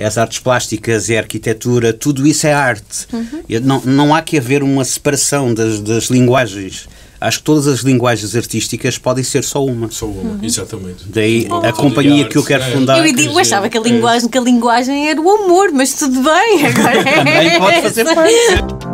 é as artes plásticas, é a arquitetura, tudo isso é arte. Uhum. Não há que haver uma separação das linguagens. Acho que todas as linguagens artísticas podem ser só uma. Só uma, uhum. Exatamente. Daí a companhia que eu quero fundar... Eu achava que a linguagem era o amor, mas tudo bem, agora é também pode fazer parte.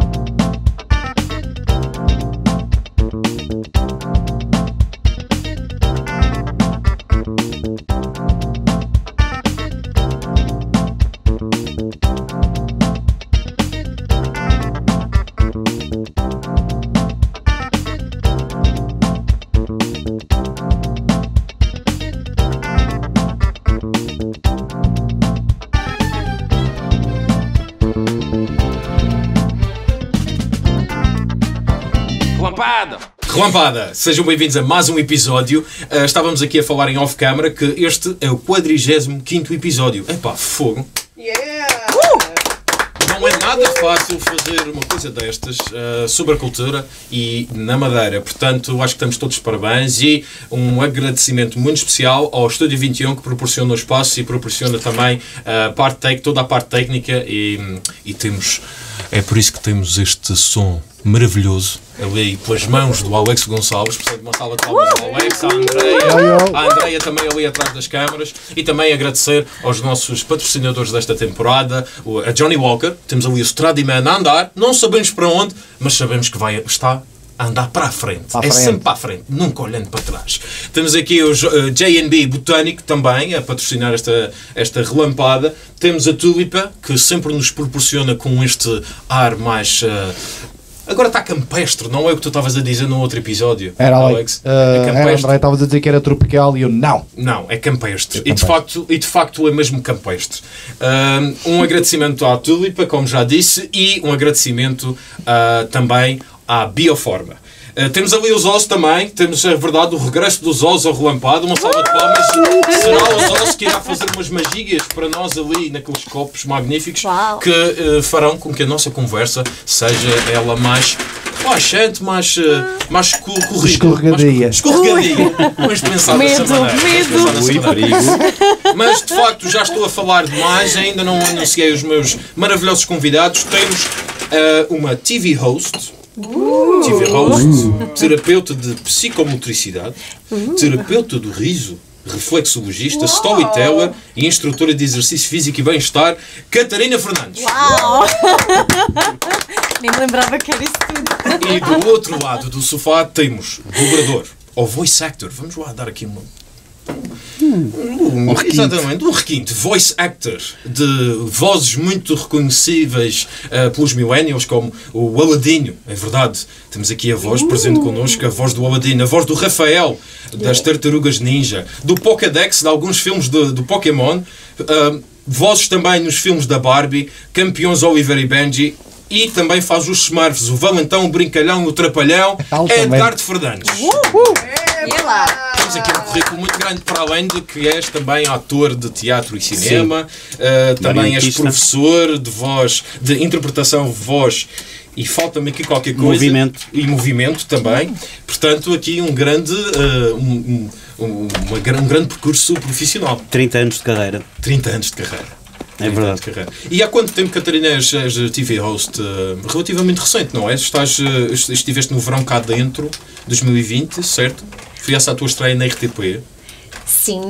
Relampada! Sejam bem-vindos a mais um episódio. Estávamos aqui a falar em off-camera que este é o 45º episódio. Epá, fogo! Yeah! Não é nada fácil fazer uma coisa destas sobre a cultura e na Madeira. Portanto, acho que estamos todos de parabéns e um agradecimento muito especial ao Estúdio 21 que proporciona o espaço e proporciona também toda a parte técnica e temos... É por isso que temos este som maravilhoso ali pelas mãos do Alex Gonçalves, portanto uma salva de palmas ao Alex, à Andreia também ali atrás das câmaras e também agradecer aos nossos patrocinadores desta temporada, a Johnny Walker, temos ali o Stradiman a andar, não sabemos para onde, mas sabemos que vai estar a andar para a frente, sempre para a frente, nunca olhando para trás. Temos aqui o J&B Botânico também a patrocinar esta relampada. Temos a Tulipa, que sempre nos proporciona com este ar mais... Agora está campestre, não é o que tu estavas a dizer no outro episódio, era Alex? André, estavas a dizer que era tropical e eu não. Não, é campestre. E de facto é mesmo campestre. Um agradecimento à Tulipa, como já disse, e um agradecimento também à Bioforma. Temos ali os ossos também, temos a verdade o regresso dos ossos ao relampado, uma salva de palmas, será os ossos que irá fazer umas magias para nós ali naqueles copos magníficos que farão com que a nossa conversa seja ela mais relaxante, mais corrida, escorregadia, mas pensada dessa maneira. Mas de facto já estou a falar demais, ainda não anunciei os meus maravilhosos convidados. Temos uma TV host, terapeuta de psicomotricidade, terapeuta do riso, reflexologista, storyteller e instrutora de exercício físico e bem-estar, Catarina Fernandes. Uau! Nem lembrava que era isso tudo. E do outro lado do sofá temos dublador ou voice actor. Vamos lá dar aqui uma... Exatamente, um requinte, voice actor, de vozes muito reconhecíveis pelos millennials, como o Aladinho, é verdade, temos aqui a voz presente connosco, a voz do Aladdin, a voz do Rafael, das Tartarugas Ninja, do Pokédex, de alguns filmes do Pokémon, vozes também nos filmes da Barbie, campeões Oliver e Benji, e também faz os Smurfs, o Valentão, o Brincalhão, o Trapalhão, Edgard Fernandes. Temos aqui um currículo muito grande, para além de que és também ator de teatro e cinema, também és professor de voz, de interpretação, voz e falta-me aqui qualquer coisa. Movimento também. Portanto, aqui um grande... um grande percurso profissional. 30 anos de carreira. 30 anos de carreira. É verdade. E há quanto tempo, Catarina, és TV host? Relativamente recente, não é? Estiveste no verão cá dentro, 2020, certo? Foi essa a tua estreia na RTP? Sim,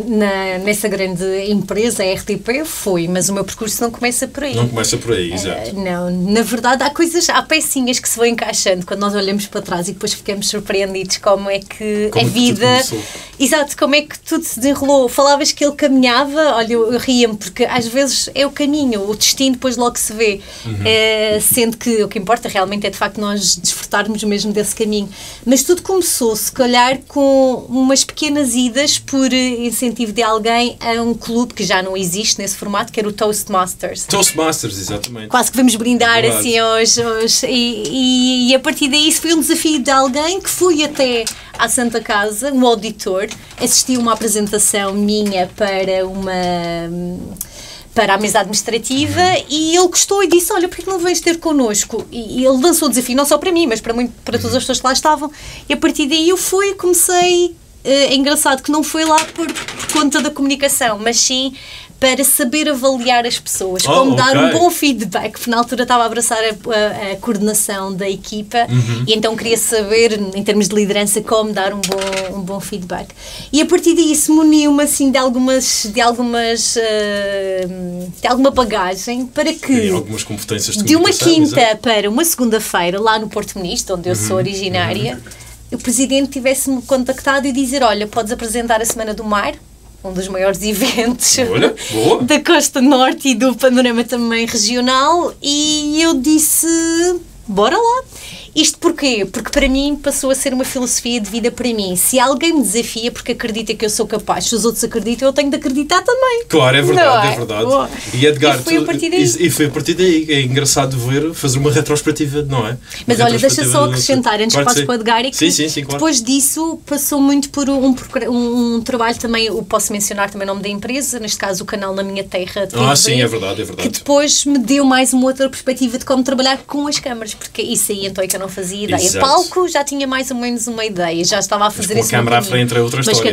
nessa grande empresa, a RTP, foi, mas o meu percurso não começa por aí. Não começa por aí, exato. Não, na verdade há pecinhas que se vão encaixando quando nós olhamos para trás e depois ficamos surpreendidos como é que a vida... Exato, como é que tudo se desenrolou. Falavas que ele caminhava, olha, eu ria-me, porque às vezes é o caminho, o destino depois logo se vê, sendo que o que importa realmente é de facto nós desfrutarmos mesmo desse caminho. Mas tudo começou, se calhar, com umas pequenas idas por incentivo de alguém a um clube que já não existe nesse formato, que era o Toastmasters. Toastmasters, exatamente. Quase que vamos brindar assim hoje. E a partir daí isso foi um desafio de alguém que fui até à Santa Casa, um auditor, assisti uma apresentação minha para a mesa administrativa e ele gostou e disse, olha, porque não vens ter connosco? E ele lançou o desafio, não só para mim, mas para todas as pessoas que lá estavam. E a partir daí eu fui, comecei... É engraçado que não foi lá por conta da comunicação, mas sim para saber avaliar as pessoas, como dar um bom feedback, porque na altura estava a abraçar a coordenação da equipa, e então queria saber, em termos de liderança, como dar um bom feedback. E a partir disso muniu-me assim de alguma bagagem para que, algumas competências de uma quinta para uma segunda-feira, lá no Porto Ministro, onde eu sou originária, o Presidente tivesse-me contactado e dizer: olha, podes apresentar a Semana do Mar, um dos maiores eventos da Costa Norte e do panorama também regional, e eu disse: bora lá. Isto porquê? Porque para mim passou a ser uma filosofia de vida para mim. Se alguém me desafia porque acredita que eu sou capaz, se os outros acreditam, eu tenho de acreditar também. Claro, é verdade, Boa. E Edgard, foi a partir daí. É engraçado ver, fazer uma retrospectiva, não é? Mas olha, deixa só acrescentar, antes que passe com o Edgard, depois disso passou muito por um trabalho também, eu posso mencionar também o nome da empresa, neste caso o canal Na Minha Terra TV, que depois me deu mais uma outra perspectiva de como trabalhar com as câmaras, porque isso aí então é que eu não fazia ideia. Palco já tinha mais ou menos uma ideia, já estava a fazer isso. Mas com a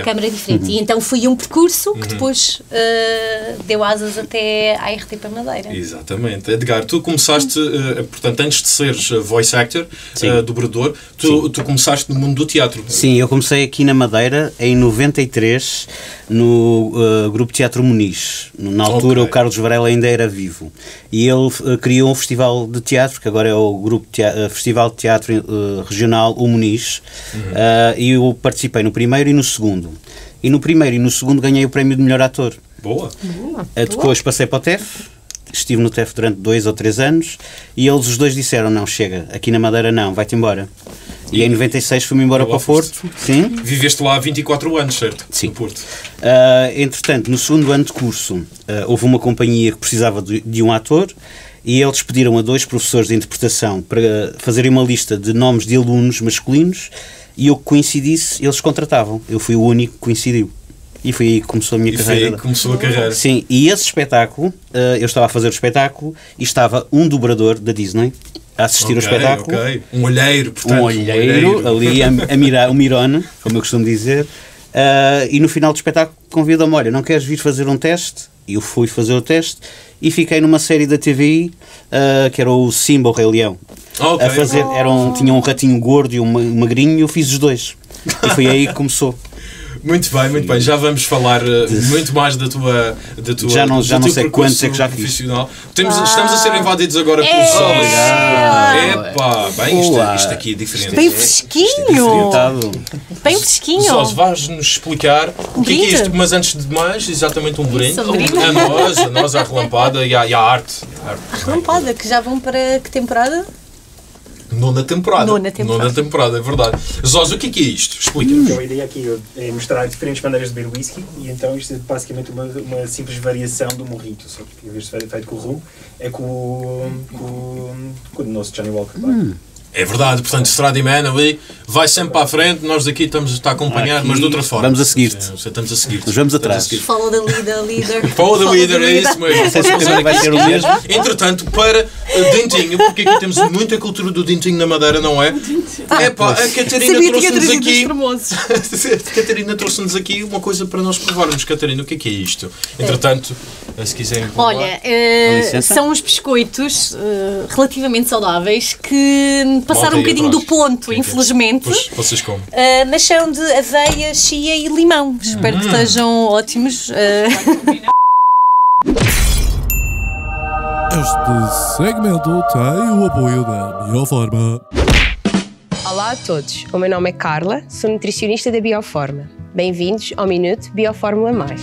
câmara é diferente. E então foi um percurso que depois deu asas até à RTP Madeira. Exatamente. Edgard, tu começaste, portanto, antes de seres voice actor, dobrador, tu começaste no mundo do teatro. Sim, eu comecei aqui na Madeira em 93, no Grupo Teatro Muniz. Na altura o Carlos Varela ainda era vivo. E ele criou um festival de teatro, que agora é o Grupo Festival de Teatro Regional, o Muniz, e eu participei no primeiro e no segundo. E no primeiro e no segundo ganhei o prémio de melhor ator. Depois passei para o TEF, estive no TEF durante 2 ou 3 anos, e eles os dois disseram: não, chega, aqui na Madeira não, vai-te embora. E em 96 fui-me embora para o Porto. Viveste lá há 24 anos, certo? Sim. No Porto. Entretanto, no segundo ano de curso, houve uma companhia que precisava de um ator, e eles pediram a 2 professores de interpretação para fazerem uma lista de nomes de alunos masculinos, e eu que coincidisse, eles contratavam. Eu fui o único que coincidiu. E foi aí que começou a minha carreira. Sim, e esse espetáculo, eu estava a fazer o espetáculo, e estava um dobrador da Disney a assistir ao espetáculo. Um olheiro, portanto. Um olheiro. Ali a mirar, o Mirone, como eu costumo dizer. E no final do espetáculo convida-me: olha, não queres vir fazer um teste? Eu fui fazer o teste e fiquei numa série da TVI, que era o Simba, o Rei Leão. A fazer, tinha um ratinho gordo e um magrinho, e eu fiz os dois. E foi aí que começou. Muito bem, já vamos falar muito mais da tua já não sei quantos é que já fiz. Estamos a ser invadidos agora pelos solos. Isto aqui é diferente. Bem fresquinho. Bem fresquinho. Solos, vais-nos explicar o que é isto, mas antes de mais, exatamente um brinde. A nós, à relampada e à arte. A relampada, que já vão para que temporada? Nona temporada, é verdade. Zós, o que é isto? Explica-nos. Então, a ideia aqui é mostrar diferentes maneiras de beber whisky, e então isto é basicamente uma simples variação do morrito, só que em vez de ser feito com o rum, é com o nosso Johnny Walker. É verdade, portanto, Stradiman ali vai sempre para a frente, nós daqui estamos a acompanhar, mas de outra forma. Vamos a seguir-te. Estamos a seguir-te. Nós vamos atrás. Follow the leader. Follow the leader, é isso mesmo. Vai ser o mesmo. Entretanto, para Dentinho, porque aqui temos muita cultura do Dentinho na Madeira, não é? A Catarina trouxe-nos aqui. Catarina trouxe-nos aqui uma coisa para nós provarmos. Catarina, o que é isto? Entretanto, se quiserem provar. Olha, são uns biscoitos relativamente saudáveis que passaram um bocadinho do ponto, infelizmente. Vocês comem. Mas são de aveia, chia e limão. Espero que estejam ótimos. Este segmento tem o apoio da Bioforma. Olá a todos, o meu nome é Carla, sou nutricionista da Bioforma. Bem-vindos ao Minuto Biofórmula Mais.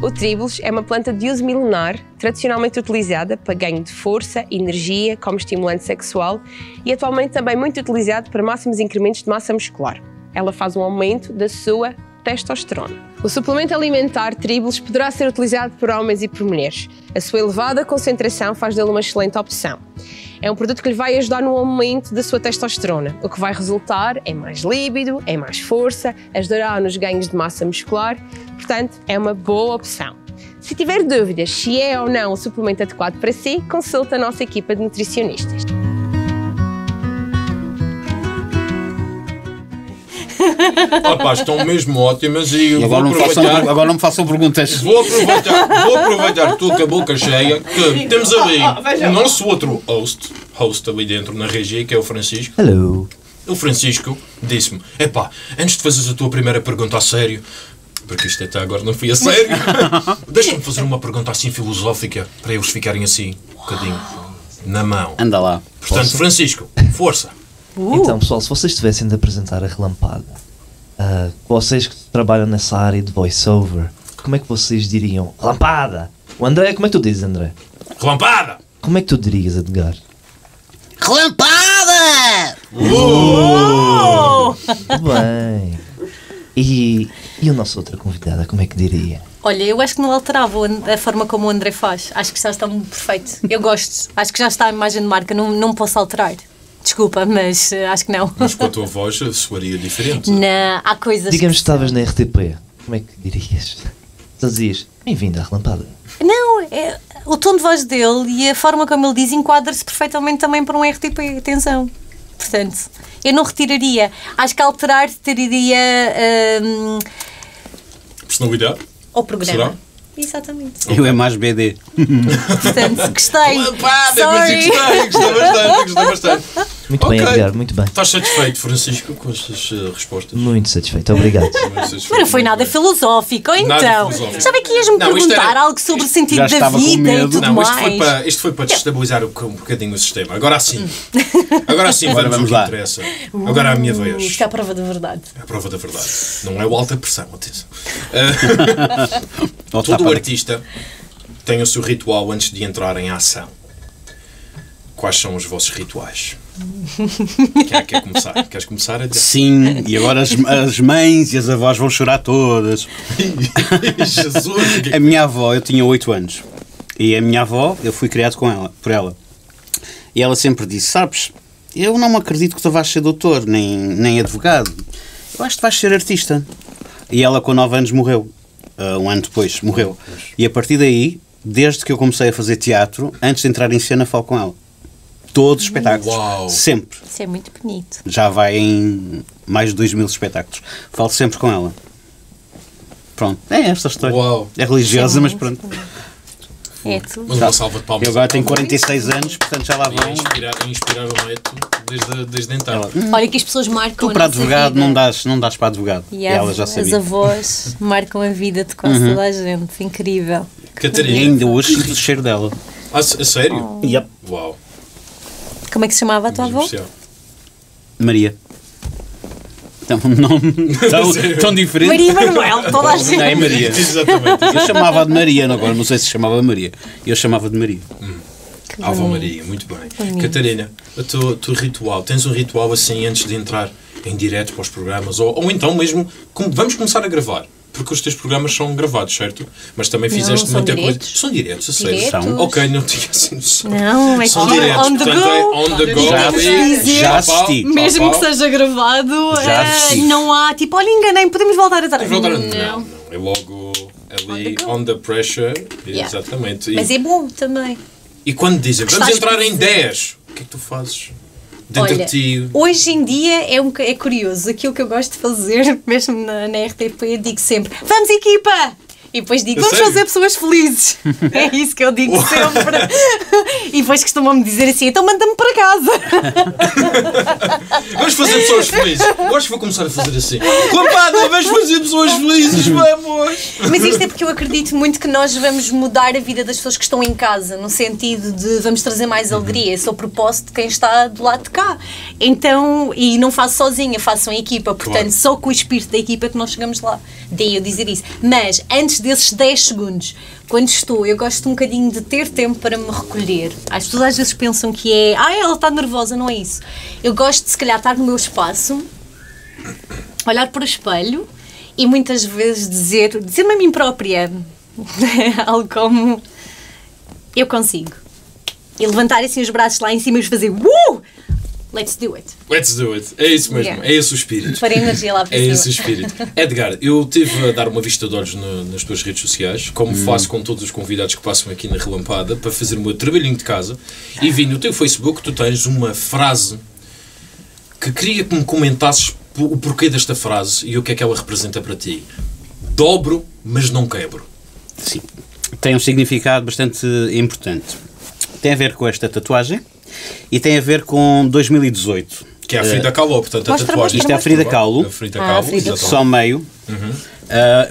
O tríbulos é uma planta de uso milenar, tradicionalmente utilizada para ganho de força, energia, como estimulante sexual, e atualmente também muito utilizado para máximos incrementos de massa muscular. Ela faz um aumento da sua testosterona. O suplemento alimentar tríbulos poderá ser utilizado por homens e por mulheres. A sua elevada concentração faz dele uma excelente opção. É um produto que lhe vai ajudar no aumento da sua testosterona, o que vai resultar em mais líbido, em mais força, ajudará nos ganhos de massa muscular, portanto, é uma boa opção. Se tiver dúvidas se é ou não o suplemento adequado para si, consulte a nossa equipa de nutricionistas. Rapaz, estão mesmo ótimas e eu agora vou aproveitar... agora não me façam perguntas. Vou aproveitar tudo com a boca cheia, que temos ali o nosso outro host ali dentro na regia, que é o Francisco. Hello. O Francisco disse-me, epá, antes de fazeres a tua primeira pergunta a sério, porque isto até agora não foi a sério, deixa-me fazer uma pergunta assim filosófica, para eles ficarem assim, um bocadinho na mão. Anda lá. Portanto, posso? Francisco, força. Então, pessoal, se vocês tivessem de apresentar a Relampada, vocês que trabalham nessa área de voice-over, como é que vocês diriam? Relampada! O André, como é que tu dizes, André? Relampada! Como é que tu dirias, Edgard? Relampada! Bem... E a nossa outra convidada, como é que diria? Olha, eu acho que não alterava a forma como o André faz. Acho que já está muito perfeito. Eu gosto. Acho que já está a imagem de marca. Não posso alterar. Desculpa, mas acho que não. Mas com a tua voz soaria diferente. Não, há coisas... Digamos que estavas na RTP. Como é que dirias? Tu dizias, bem-vindo à Relampada. Não, é, o tom de voz dele e a forma como ele diz enquadra-se perfeitamente também para um RTP. Atenção. Portanto, eu não retiraria. Acho que alterar teria... personalidade? Ou programa. Será? Exatamente. Eu é mais BD. Portanto, gostei. Gostei bastante. Muito bem, Edgard, muito bem. Estás satisfeito, Francisco, com estas respostas? Muito satisfeito, obrigado. Não foi nada filosófico, ou então? Sabe que ias-me perguntar algo sobre o sentido da vida e tudo mais? Isto foi para destabilizar um bocadinho o sistema. Agora sim, vamos lá. Agora é a minha vez. Isto é a prova da verdade. É a prova da verdade. Não é o alta pressão, atenção. Todo artista tem o seu ritual antes de entrar em ação. Quais são os vossos rituais? Quer começar? Queres começar? Sim, e agora as mães e as avós vão chorar todas. Jesus. A minha avó, eu tinha 8 anos. E a minha avó, eu fui criado com ela, por ela. E ela sempre disse, sabes, eu não acredito que tu vais ser doutor, nem advogado. Eu acho que vais ser artista. E ela com 9 anos morreu. Um ano depois, morreu. E a partir daí, desde que eu comecei a fazer teatro, antes de entrar em cena, falo com ela. Todos os espetáculos. Uau. Sempre. Isso é muito bonito. Já vai em mais de 2000 espetáculos. Falo sempre com ela. Pronto. É esta a história. Uau. É religiosa, mas pronto. É tudo. Mas uma salva de palmas. Eu agora tenho 46 anos, portanto já lá vão. Inspirar o neto desde então. Ela, olha que as pessoas marcam. Tu para advogado não dás para advogado. E ela já sabia. As avós marcam a vida de quase toda a gente. Incrível. Catarina. E ainda hoje sinto o cheiro dela. Ah, sério? Oh. Yep. Uau. Como é que se chamava a tua avó? Maria. Tão diferente. Maria Manuel, toda a gente. Não, é Maria. Exatamente. Eu chamava de Maria, agora não sei se chamava de Maria. Eu chamava de Maria. A avó Maria, muito bem. Catarina, o teu ritual, tens um ritual assim antes de entrar em direto para os programas? Ou então mesmo, vamos começar a gravar, porque os teus programas são gravados, certo? Mas também fizeste muita coisa. São diretos, a sério. São. Ok, não tinha assim noção. Não, é que são diretos. On the go. Já assisti. Mesmo que seja gravado, não há tipo, olha, enganei, podemos voltar atrás. Não, é logo ali, on the pressure. Exatamente. Mas é bom também. E quando dizem, vamos entrar em 10, o que é que tu fazes? Olha, hoje em dia é curioso, aquilo que eu gosto de fazer, mesmo na RTP, digo sempre, vamos equipa! E depois digo, vamos fazer pessoas felizes. É isso que eu digo sempre. E depois costumam-me dizer assim, então manda-me para casa. Vamos fazer pessoas felizes. Eu acho que vou começar a fazer assim. Compadre, vamos fazer pessoas felizes, vamos. Mas isto é porque eu acredito muito que nós vamos mudar a vida das pessoas que estão em casa, no sentido de vamos trazer mais alegria. Esse é o propósito de quem está do lado de cá. Então, e não faço sozinha, faço em equipa. Portanto, só com o espírito da equipa que nós chegamos lá. Daí eu dizer isso. Mas, antes desses 10 segundos, quando estou, eu gosto um bocadinho de ter tempo para me recolher. As pessoas às vezes pensam que é, ela está nervosa, não é isso. Eu gosto de, se calhar, estar no meu espaço, olhar para o espelho e muitas vezes dizer-me a mim própria algo como, eu consigo. E levantar assim os braços lá em cima e fazer, let's do it. Let's do it. É isso mesmo. Yeah. É esse o espírito. Para a energia lá para cima. É esse o espírito. Edgard, eu tive a dar uma vista de olhos nas tuas redes sociais, como faço com todos os convidados que passam aqui na Relampada, para fazer o meu trabalhinho de casa, e vi no teu Facebook que tu tens uma frase que queria que me comentasses o porquê desta frase e o que é que ela representa para ti. Dobro, mas não quebro. Sim, tem um significado bastante importante. Tem a ver com esta tatuagem e tem a ver com 2018. Que é a Frida Kahlo, portanto, a tatuagem. Isto é a Frida Kahlo, só meio,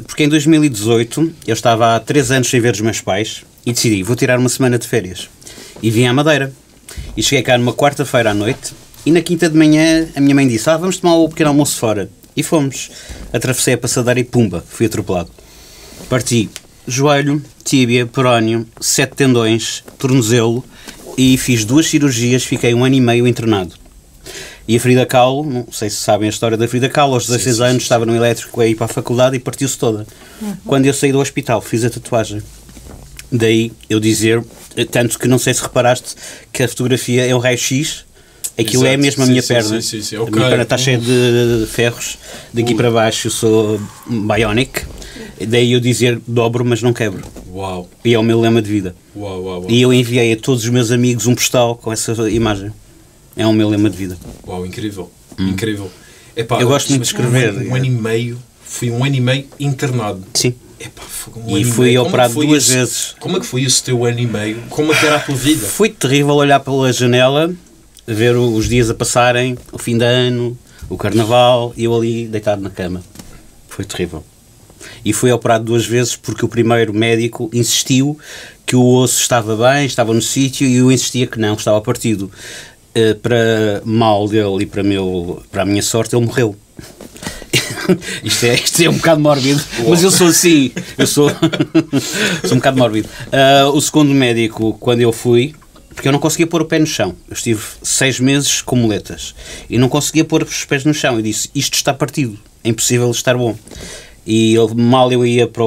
porque em 2018 eu estava há 3 anos sem ver os meus pais e decidi, vou tirar uma semana de férias. E vim à Madeira. E cheguei cá numa quarta-feira à noite e na quinta de manhã a minha mãe disse, ah, vamos tomar o pequeno almoço fora. E fomos. Atravessei a passadeira e pumba, fui atropelado. Parti joelho, tíbia, perónio, 7 tendões, tornozelo e fiz 2 cirurgias, fiquei 1 ano e meio internado. E a Frida Kahlo, não sei se sabem a história da Frida Kahlo, aos 16 anos estava no elétrico a ir para a faculdade e partiu-se toda. Quando eu saí do hospital fiz a tatuagem. Daí eu dizer, tanto que não sei se reparaste que a fotografia é um raio-x, aquilo é mesmo a minha perna. A minha perna está cheia de ferros, daqui para baixo eu sou bionic. Daí eu dizer, dobro mas não quebro. Uau. E é o meu lema de vida. Uau, uau, uau. E eu enviei a todos os meus amigos um postal com essa imagem. É o meu lema de vida. Uau, incrível. Incrível. Epá, eu gosto muito de escrever. Fui um ano e meio internado. Sim. Epá, e fui operado 2 vezes. Como é que foi esse teu ano e meio? Como é que era a tua vida? Foi terrível olhar pela janela, ver os dias a passarem, o fim de ano, o carnaval, e eu ali deitado na cama. Foi terrível. E fui operado 2 vezes porque o primeiro médico insistiu que o osso estava bem, estava no sítio, e eu insistia que não, que estava partido. Para mal dele e para a minha sorte, ele morreu. Isto é um bocado mórbido, mas eu sou assim, eu sou um bocado mórbido. O segundo médico, quando eu fui, porque eu não conseguia pôr o pé no chão, eu estive 6 meses com muletas e não conseguia pôr os pés no chão, e disse, isto está partido, é impossível estar bom. E ele, mal eu ia para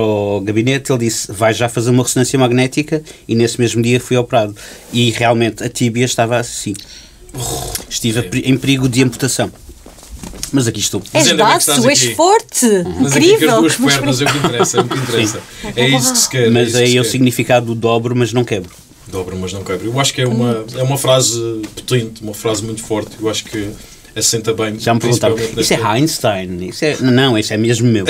o gabinete, ele disse, vai já fazer uma ressonância magnética, e nesse mesmo dia fui operado. E realmente a tíbia estava assim. Estive em perigo de amputação. Mas aqui estou. És baço, és forte. Mas incrível. Mas aqui com as duas pernas, é o que interessa, é o que interessa. É isso que se quer. Mas aí é o significado do dobro, mas não quebro. Dobro, mas não quebro. Eu acho que é uma frase potente, uma frase muito forte. Eu acho que assenta bem. Já me perguntaram, isso é Einstein? Isso é... Não, isso é mesmo meu.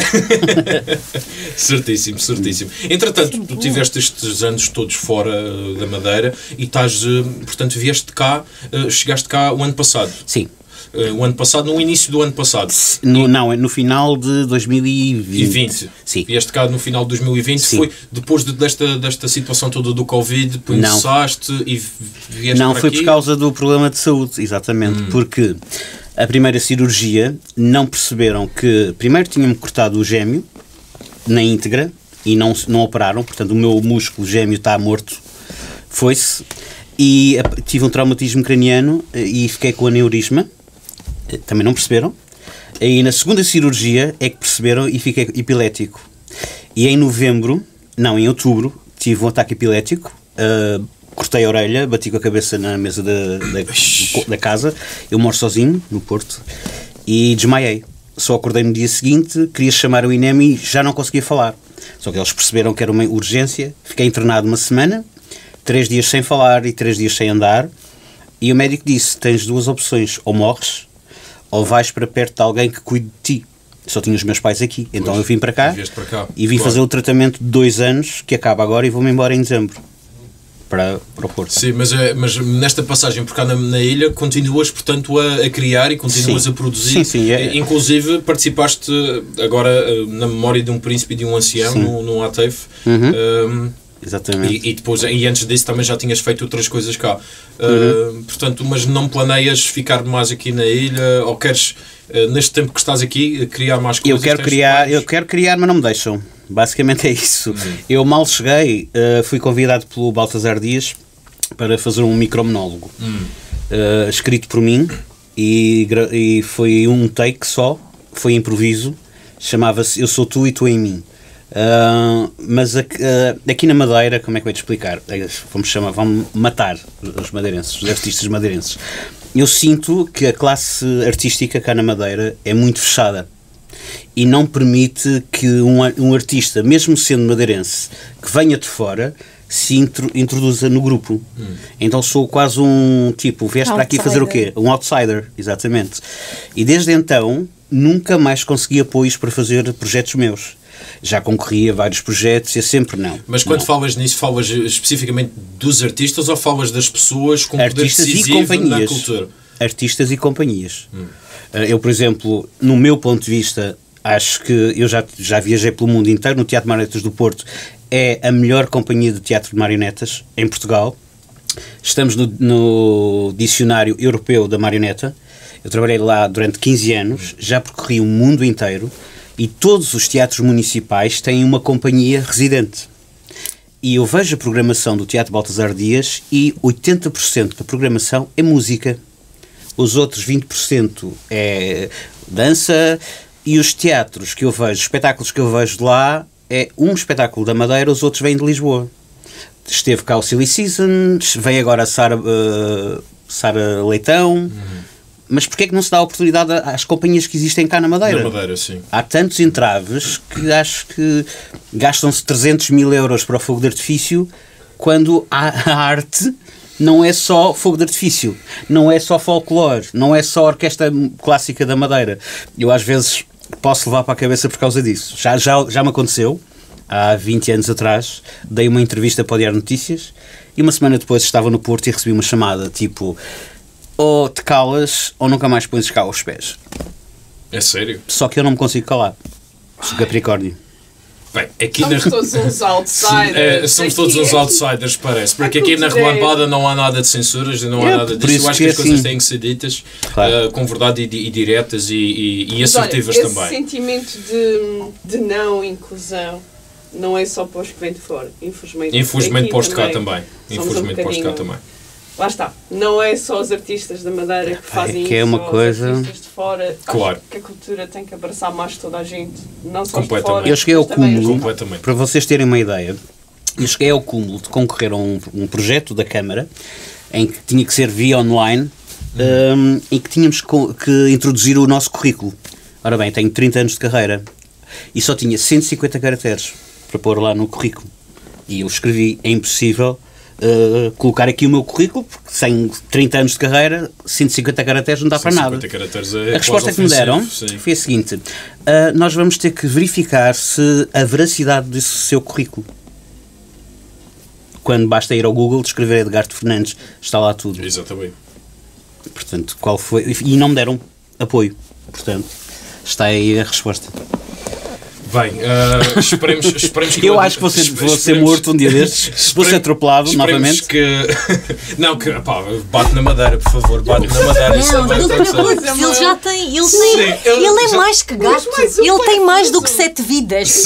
Certíssimo, certíssimo. Entretanto, tu tiveste estes anos todos fora da Madeira e estás, portanto, vieste cá, chegaste cá o ano passado. Sim. O ano passado, no início do ano passado. Não, é no final de 2020. Sim. Vieste cá no final de 2020. Sim. Foi depois desta situação toda do Covid, pensaste e vieste para aqui? Não, foi por causa do problema de saúde, exatamente, porque a primeira cirurgia não perceberam que, primeiro tinham-me cortado o gémio na íntegra e não operaram, portanto o meu músculo gémio está morto, foi-se, e tive um traumatismo craniano e fiquei com aneurisma. Também não perceberam. E na segunda cirurgia é que perceberam e fiquei epilético. E em outubro, tive um ataque epilético, cortei a orelha, bati com a cabeça na mesa da casa, eu moro sozinho, no Porto, e desmaiei. Só acordei no dia seguinte, queria chamar o INEM e já não conseguia falar. Só que eles perceberam que era uma urgência, fiquei internado uma semana, 3 dias sem falar e 3 dias sem andar, e o médico disse, tens 2 opções, ou morres, ou vais para perto de alguém que cuide de ti. Só tinha os meus pais aqui, então eu vim para cá e vim fazer o tratamento de 2 anos, que acaba agora, e vou-me embora em dezembro para o Porto. Sim, mas nesta passagem por cá na ilha continuas, portanto, a criar e continuas a produzir. Sim, sim. Inclusive participaste agora na memória de um príncipe e de um ancião no ATEF. Exatamente. E antes disso também já tinhas feito outras coisas cá. Portanto, mas não planeias ficar mais aqui na ilha, ou queres, neste tempo que estás aqui, criar mais coisas? Eu quero criar, mas não me deixam. Basicamente é isso. Eu mal cheguei, fui convidado pelo Baltasar Dias para fazer um micromonólogo, escrito por mim, e foi um take só, foi improviso, chamava-se Eu Sou Tu e Tu em Mim. Mas aqui na Madeira, como é que eu ia te explicar? Vamos matar os madeirenses, os artistas madeirenses. Eu sinto que a classe artística cá na Madeira é muito fechada e não permite que um artista, mesmo sendo madeirense, que venha de fora, se introduza no grupo. Então sou quase um tipo, vieste para aqui fazer o quê? Um outsider, exatamente. E desde então nunca mais consegui apoios para fazer projetos meus. Já concorria a vários projetos e sempre não. Mas quando falas nisso, falas especificamente dos artistas ou falas das pessoas com poder decisivo na cultura? Artistas e companhias. Eu, por exemplo, no meu ponto de vista, acho que eu já viajei pelo mundo inteiro. No Teatro de Marionetas do Porto é a melhor companhia de teatro de marionetas em Portugal. Estamos no dicionário europeu da marioneta. Eu trabalhei lá durante 15 anos, já percorri o mundo inteiro. E todos os teatros municipais têm uma companhia residente. E eu vejo a programação do Teatro Baltasar Dias e 80% da programação é música. Os outros 20% é dança e os teatros que eu vejo, espetáculos que eu vejo lá, é um espetáculo da Madeira, os outros vêm de Lisboa. Esteve cá o Silly Season, vem agora a Sara Leitão... Mas porquê é que não se dá oportunidade às companhias que existem cá na Madeira? Na Madeira, sim. Há tantos entraves que acho que gastam-se 300.000 euros para o fogo de artifício, quando a arte não é só fogo de artifício, não é só folclore, não é só orquestra clássica da Madeira. Eu às vezes posso levar para a cabeça por causa disso. Já me aconteceu, há 20 anos atrás, dei uma entrevista para o Diário Notícias e uma semana depois estava no Porto e recebi uma chamada, tipo... ou te calas, ou nunca mais pões cá os pés. É sério? Só que eu não me consigo calar. Sou Capricórnio. Bem, aqui somos todos uns outsiders. Sim, somos todos uns outsiders, parece. Porque aqui na relampada não há nada de censuras, não há nada disso. Eu acho que as coisas têm que ser ditas com verdade e diretas e assertivas também. Esse sentimento de não inclusão não é só para os que vêm de fora. Infelizmente para os de cá também. Infelizmente para os de cá também. Lá está, não é só os artistas da Madeira que fazem isso, os artistas de fora. Claro. Acho que a cultura tem que abraçar mais toda a gente, não só os de fora. Eu cheguei ao cúmulo, para vocês terem uma ideia, eu cheguei ao cúmulo de concorrer a um projeto da Câmara, em que tinha que ser via online, em que tínhamos que introduzir o nosso currículo. Ora bem, tenho 30 anos de carreira e só tinha 150 caracteres para pôr lá no currículo. E eu escrevi, é impossível... colocar aqui o meu currículo, porque sem 30 anos de carreira, 150 caracteres não dá para nada. A resposta que me deram foi a seguinte: nós vamos ter que verificar se a veracidade do seu currículo. Quando basta ir ao Google, escrever Edgard Fernandes, está lá tudo. Exatamente. Portanto, qual foi? E não me deram apoio. Portanto, está aí a resposta. Bem, esperemos que... Eu acho que vou ser morto um dia destes, vou ser atropelado novamente. Não, que pá, bate na madeira, por favor, bate na madeira. Não te preocupes, ele já tem... Ele é mais que gato, ele tem mais do que 7 vidas.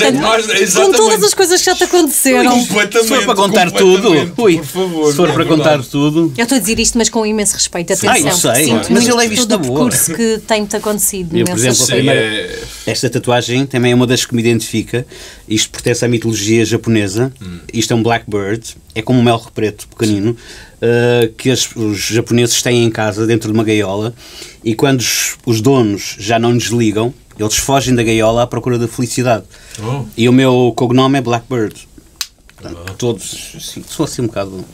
Com todas as coisas que já te aconteceram. Se for para contar tudo, por favor. Se for para contar tudo... Eu estou a dizer isto, mas com imenso respeito, atenção. Ah, eu sei, mas ele é visto na boa. Todo o percurso que tem-te acontecido. Por exemplo, esta tatuagem também é uma das que me identifica, isto pertence à mitologia japonesa, isto é um blackbird, é como um melro preto pequenino, que os japoneses têm em casa dentro de uma gaiola, e quando os donos já não nos ligam, eles fogem da gaiola à procura da felicidade. E o meu cognome é Blackbird. Portanto, todos, assim, sou assim um bocado...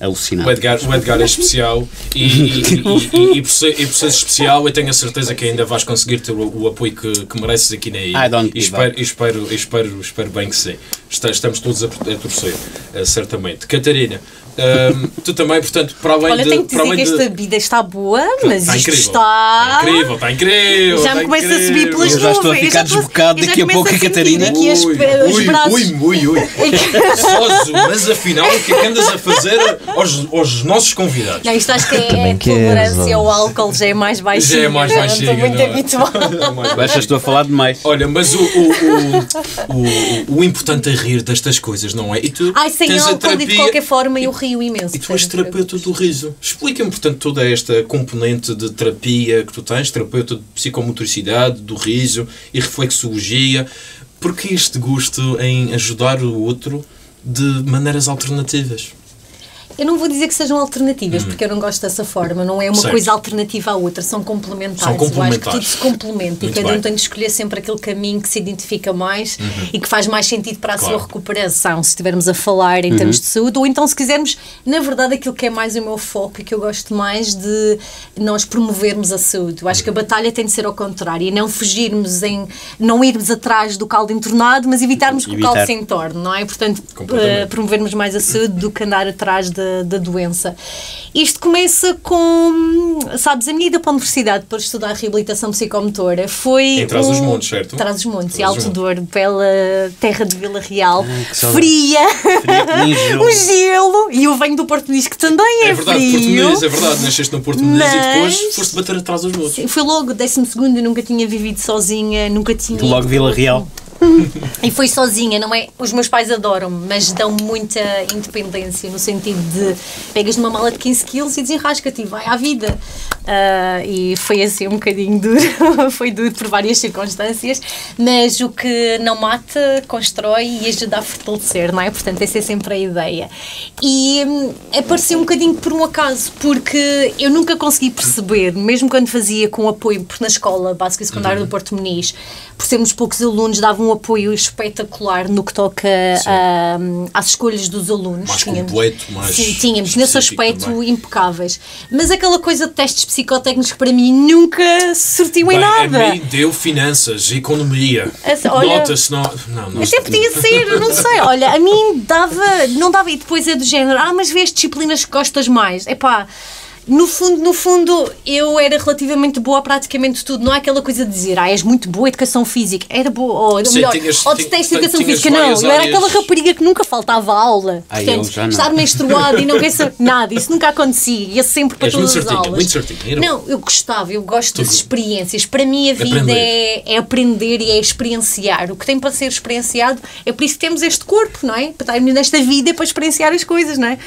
alucinado. O Edgard é especial e por ser especial eu tenho a certeza que ainda vais conseguir ter o apoio que mereces aqui na ilha. Espero bem que sim. Estamos todos a torcer, certamente. Catarina, tu também, portanto, para além de... Olha, tenho que dizer que esta vida está boa, mas isto está... Está incrível! Já me começo a subir pelas nuvens. Eu já estou a ficar desbocado daqui a pouco, a Catarina. Ui. Soso, mas afinal, o que é que andas a fazer aos nossos convidados? Não, isto acho que é a tolerância ao álcool, já é mais baixinho. Estou muito habitual. Estou a falar demais. Olha, mas o importante é rir destas coisas, não é? E tu sem álcool e de qualquer forma eu rio imenso. E tu és terapeuta do riso. Explica-me, portanto, toda esta componente de terapia que tu tens, terapeuta de psicomotricidade, do riso e reflexologia. Porquê este gosto em ajudar o outro de maneiras alternativas? Eu não vou dizer que sejam alternativas, porque eu não gosto dessa forma. Não é uma coisa alternativa à outra, são complementares. Eu acho que tudo se complementa e cada um tem de escolher sempre aquele caminho que se identifica mais e que faz mais sentido para a sua recuperação, se estivermos a falar em termos de saúde, ou então se quisermos, na verdade, aquilo que é mais o meu foco e que eu gosto mais de nós promovermos a saúde. Eu acho que a batalha tem de ser ao contrário e não fugirmos, não irmos atrás do caldo entornado, mas evitarmos que o caldo se entorne, não é? Portanto, promovermos mais a saúde do que andar atrás da doença. Isto começa com, sabes, a minha ida para a universidade para estudar a reabilitação psicomotora foi... Em Trás-os-Montes, certo? Trás-os-Montes, Alto Douro, pela terra de Vila Real, fria, o gelo, e eu venho do Porto Muniz, que também é verdade, frio. É verdade, nasceste no Porto Muniz e depois foste bater atrás dos montes. Foi logo 12º, nunca tinha vivido sozinha, nunca tinha... E logo Vila Real. E foi sozinha, não é? Os meus pais adoram-me, mas dão muita independência no sentido de pegas numa mala de 15 quilos e desenrasca-te e vai à vida. E foi assim um bocadinho duro, foi duro por várias circunstâncias, mas o que não mata, constrói e ajuda a fortalecer, não é? Portanto, essa é sempre a ideia. E apareceu um bocadinho por um acaso, porque eu nunca consegui perceber, mesmo quando fazia com apoio, porque na escola básica e secundária do Porto Muniz, por sermos poucos alunos, dava um apoio espetacular no que toca às escolhas dos alunos. Mais completo, mais... Sim, tínhamos nesse aspecto impecáveis. Mas aquela coisa de testes psicotécnicos que para mim nunca surtiu em nada. A mim deu finanças, economia, notas, não... Até podia ser, não sei, olha, a mim dava, não dava, e depois é do género, mas vê as disciplinas que gostas mais, epá... No fundo, eu era relativamente boa a praticamente tudo. Não há aquela coisa de dizer, és muito boa a educação física. Era boa, ou melhor, ou detesto educação física. Não, eu era aquela rapariga que nunca faltava a aula. Portanto, estar menstruada e não pensar nada, isso nunca acontecia. Ia sempre para todas as aulas. Muito certinho. Não, eu gostava, eu gosto das experiências. Para mim, a vida é aprender e é experienciar. O que tem para ser experienciado, é por isso que temos este corpo, não é? Para estarmos nesta vida, para experienciar as coisas, não é?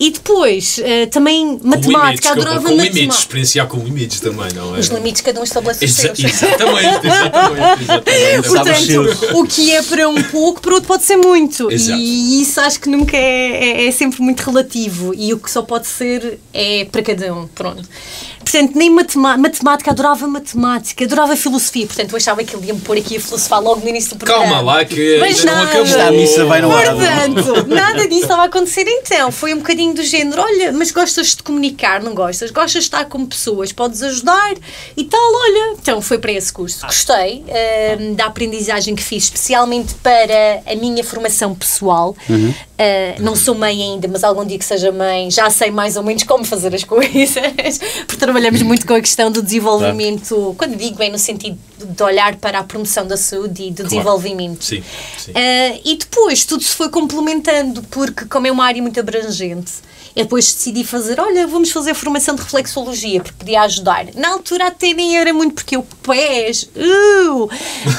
E depois, também, matemática. Com limites, experienciar com limites também, não é? Os limites cada um estabelece os seus. Exatamente. Portanto, o que é para um pouco, para outro pode ser muito. Exato. E isso acho que nunca é sempre muito relativo. E o que só pode ser é para cada um, pronto. Portanto, nem matemática, adorava matemática, adorava filosofia. Portanto, eu achava que ele ia-me pôr aqui a filosofar logo no início do programa. Calma lá, que mas não acabou. A missa vai no ar. Portanto, nada disso estava a acontecer então. Foi um bocadinho do género, olha, mas gostas de comunicar, não gostas? Gostas de estar com pessoas, podes ajudar e tal, olha. Então, foi para esse curso. Gostei da aprendizagem que fiz, especialmente para a minha formação pessoal. Não sou mãe ainda, mas algum dia que seja mãe, já sei mais ou menos como fazer as coisas, porque trabalhamos muito com a questão do desenvolvimento, quando digo é no sentido de olhar para a promoção da saúde e do desenvolvimento. Sim. E depois tudo se foi complementando, porque como é uma área muito abrangente, eu depois decidi fazer, olha, vamos fazer formação de reflexologia, porque podia ajudar. Na altura até nem era muito, porque eu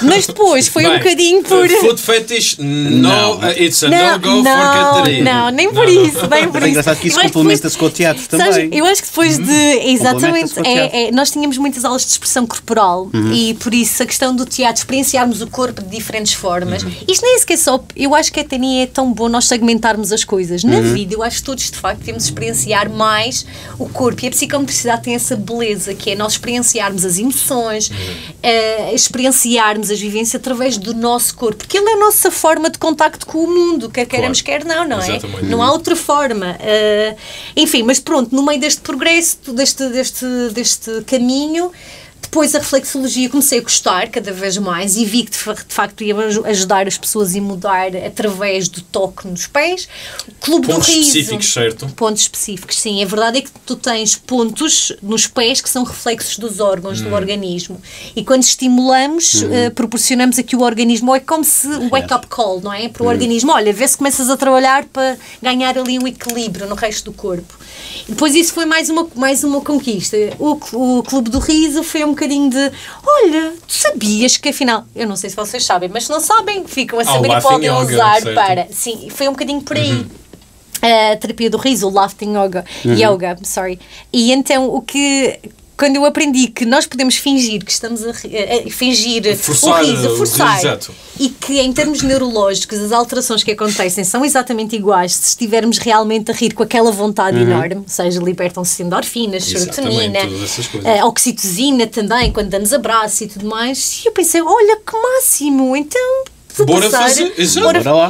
mas depois foi um bocadinho por... Food fetish, no, it's a no-go for Catarina. Nem por isso. É engraçado que isso complementa-se com o teatro também. Sabes, eu acho que depois de... Exatamente. Nós tínhamos muitas aulas de expressão corporal e por isso a questão do teatro, experienciarmos o corpo de diferentes formas. Isto nem sequer só... Eu acho que até nem é tão bom nós segmentarmos as coisas. Na vida, eu acho que todos, de facto, temos de experienciar mais o corpo, e a psicomotricidade tem essa beleza que é nós experienciarmos as emoções, experienciarmos as vivências através do nosso corpo, porque ele é a nossa forma de contacto com o mundo, quer queremos, quer não, não é? Não há outra forma. Enfim, mas pronto, no meio deste progresso, deste caminho, depois a reflexologia comecei a gostar cada vez mais e vi que de facto ia ajudar as pessoas a mudar através do toque nos pés. Clube pontos do riso. Pontos específicos, certo? Pontos específicos, sim. A verdade é que tu tens pontos nos pés que são reflexos dos órgãos do organismo. E quando estimulamos, proporcionamos aqui o organismo, é como se o wake-up call, não é? Para o organismo, olha, vê se começas a trabalhar para ganhar ali um equilíbrio no resto do corpo. E depois isso foi mais uma conquista. O Clube do Riso foi um bocadinho de, olha, tu sabias que afinal, eu não sei se vocês sabem, mas se não sabem, ficam a saber e podem usar para... Sim, foi um bocadinho por aí. A terapia do riso, o laughing yoga, e então o que quando eu aprendi que nós podemos fingir que estamos a fingir forçar, o riso, a forçar, exato, e que em termos neurológicos as alterações que acontecem são exatamente iguais se estivermos realmente a rir com aquela vontade enorme, ou seja, libertam-se endorfinas, serotonina, oxitocina também, quando damos abraço e tudo mais, e eu pensei, olha que máximo, então... Bora fazer,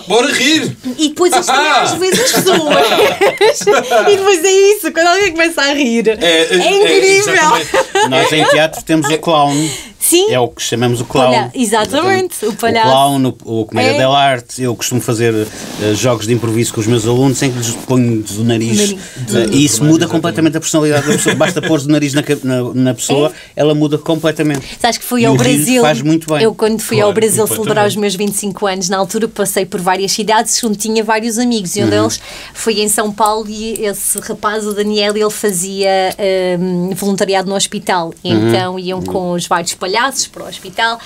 bora rir. E depois isto às vezes as pessoas. E depois é isso, quando alguém começa a rir. É incrível. Nós em teatro temos o clown. Sim. É o que chamamos o clown. Exatamente, o palhaço. O clown, o comédia del arte. Eu costumo fazer jogos de improviso com os meus alunos sem que lhes ponho do nariz. E isso muda completamente a personalidade da pessoa. Basta pôr o nariz na pessoa, ela muda completamente. Sabes que fui ao Brasil. Faz muito bem. Eu, quando fui ao Brasil celebrar os meus 25 anos, na altura passei por várias cidades onde tinha vários amigos. E um deles foi em São Paulo e esse rapaz, o Daniel, ele fazia voluntariado no hospital. Então iam com os vários palhaços para o hospital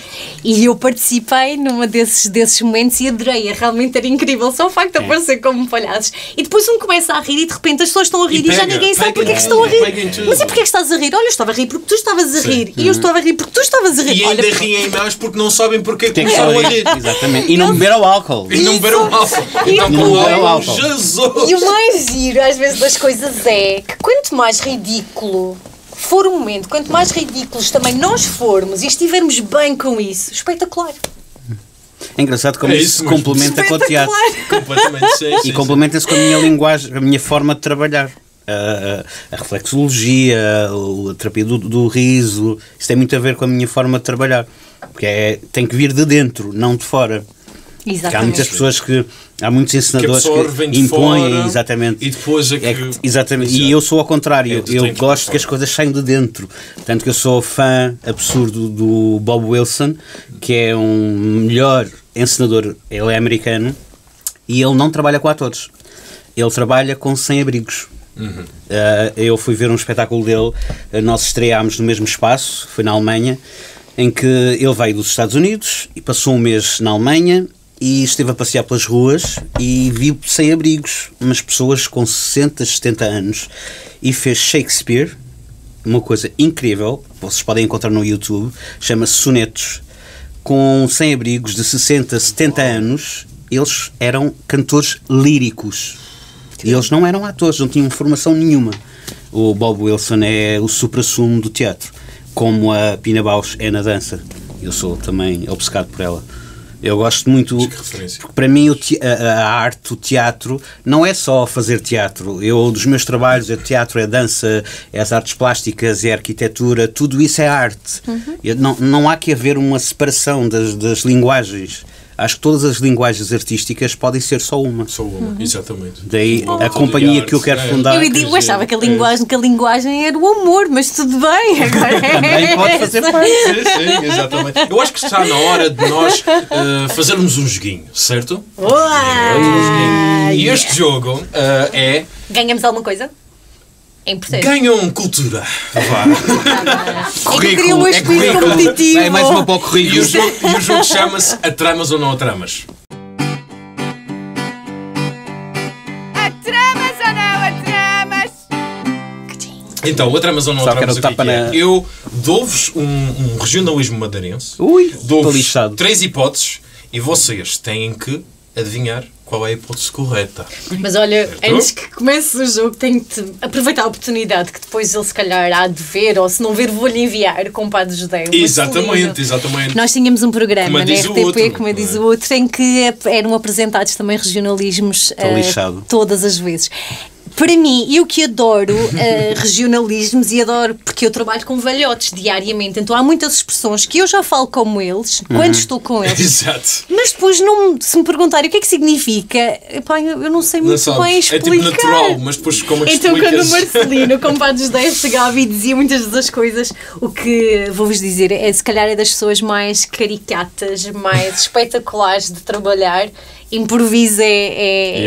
e eu participei numa desses momentos e adorei, realmente era incrível só o facto de aparecer como palhaços. E depois um começa a rir e de repente as pessoas estão a rir e já ninguém sabe porque é que estão a rir. Mas e porque é que estás a rir? Olha, eu estava a rir porque tu estavas a rir. E eu estava a rir porque tu estavas a rir. E ainda riem mais porque não sabem porque é que estão a rir. Exatamente. E não beberam álcool. E não beberam álcool. E não beberam álcool. E o mais giro às vezes das coisas é que quanto mais ridículo for o momento, quanto mais ridículos também nós formos e estivermos bem com isso, espetacular. É engraçado como isso se complementa com o teatro. Completamente, sim, e complementa-se com a minha linguagem, a minha forma de trabalhar. A reflexologia, a terapia do riso, isso tem muito a ver com a minha forma de trabalhar. Porque tem que vir de dentro, não de fora. Exatamente. Há muitas pessoas que... Há muitos ensinadores que impõem, fora, exatamente. E depois é que... exatamente. E eu sou ao contrário. Eu gosto que as coisas saiam de dentro. Tanto que eu sou fã absurdo do Bob Wilson, que é um melhor ensinador. Ele é americano e ele não trabalha com atores. Ele trabalha com sem-abrigos. Eu fui ver um espetáculo dele. Nós estreámos no mesmo espaço. Foi na Alemanha. Em que ele veio dos Estados Unidos e passou um mês na Alemanha e esteve a passear pelas ruas e viu sem-abrigos, umas pessoas com 60, 70 anos, e fez Shakespeare, uma coisa incrível, vocês podem encontrar no YouTube, chama-se Sonetos, com sem-abrigos de 60, 70 anos, eles eram cantores líricos, e eles não eram atores, não tinham formação nenhuma. O Bob Wilson é o supra-sumo do teatro, como a Pina Bausch é na dança, eu sou também obcecado por ela. Eu gosto muito, porque para mim a arte, o teatro, não é só fazer teatro. Eu, dos meus trabalhos, é teatro, é dança, é as artes plásticas, é arquitetura, tudo isso é arte. Não há que haver uma separação das linguagens. Acho que todas as linguagens artísticas podem ser só uma. Só uma, exatamente. Daí a companhia que eu quero fundar... Eu achava que a linguagem era o amor, mas tudo bem. Agora também pode fazer parte. Sim, exatamente. Eu acho que está na hora de nós fazermos um joguinho, certo? E este jogo é... Ganhamos alguma coisa? É importante. Ganham cultura. Currículo. É competitivo. É mais uma para o currículo. E o jogo chama-se A Tramas ou Não A Tramas. A Tramas ou Não A Tramas. Então, A Tramas ou Não A Tramas, eu dou-vos um regionalismo madeirense. Dou-vos três hipóteses e vocês têm que adivinhar qual é a hipótese correta. Mas olha, certo? Antes que comece o jogo, tenho de aproveitar a oportunidade que depois ele se calhar há de ver, ou se não ver, vou-lhe enviar com o Padre Judeu. Exatamente, exatamente. Nós tínhamos um programa na RTP, como diz o outro, em que eram apresentados também regionalismos todas as vezes. Para mim, eu que adoro regionalismos e adoro porque eu trabalho com velhotes diariamente, então há muitas expressões que eu já falo como eles, quando estou com eles. Exato. Mas depois, se me perguntarem o que é que significa, epá, eu não sei muito bem explicar. É tipo natural, mas depois como é que explicas? Então, quando o Marcelino, com Padres 10, chegava e dizia muitas das coisas, o que vou-vos dizer é, se calhar, é das pessoas mais caricatas, mais espetaculares de trabalhar. Improvisa é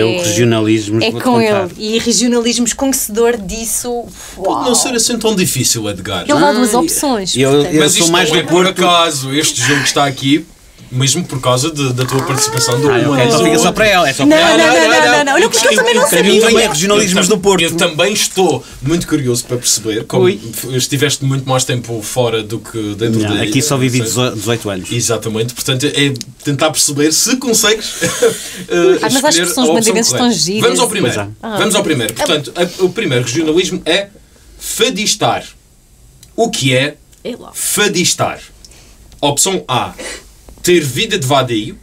com ele. E regionalismos conhecedor disso. Uau. Pode não ser assim tão difícil, Edgard. Ele dá duas opções. Mas isto não é por acaso. Este jogo que está aqui mesmo por causa da tua participação do One. Okay, então fica só para ela. É só não. Olha, porque eu também não sabia. Também regionalismos do Porto. Eu também estou muito curioso para perceber como estiveste muito mais tempo fora do que dentro da ilha. Aqui só vivi 18 anos. Exatamente. Portanto, é tentar perceber se consegues mas acho que são as bandeiras estão giras. Vamos ao primeiro. Vamos ao primeiro. Portanto, o primeiro regionalismo é fadistar. O que é fadistar? Opção A, ter vida de vadio.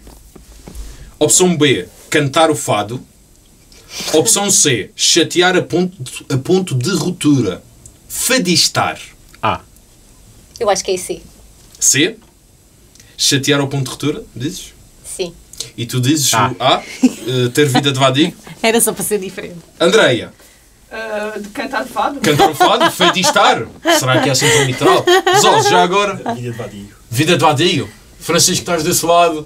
Opção B, cantar o fado. Opção C, chatear a ponto de ruptura. Fadistar. A. Eu acho que é C. C? Chatear ao ponto de ruptura, dizes? Sim. E tu dizes A, ter vida de vadio? Era só para ser diferente. Andreia. De cantar de fado. Cantar o fado? Fadistar? Será que é assim tão literal? Zó, já agora? Vida de vadio. Vida de vadio? Francisco, estás desse lado?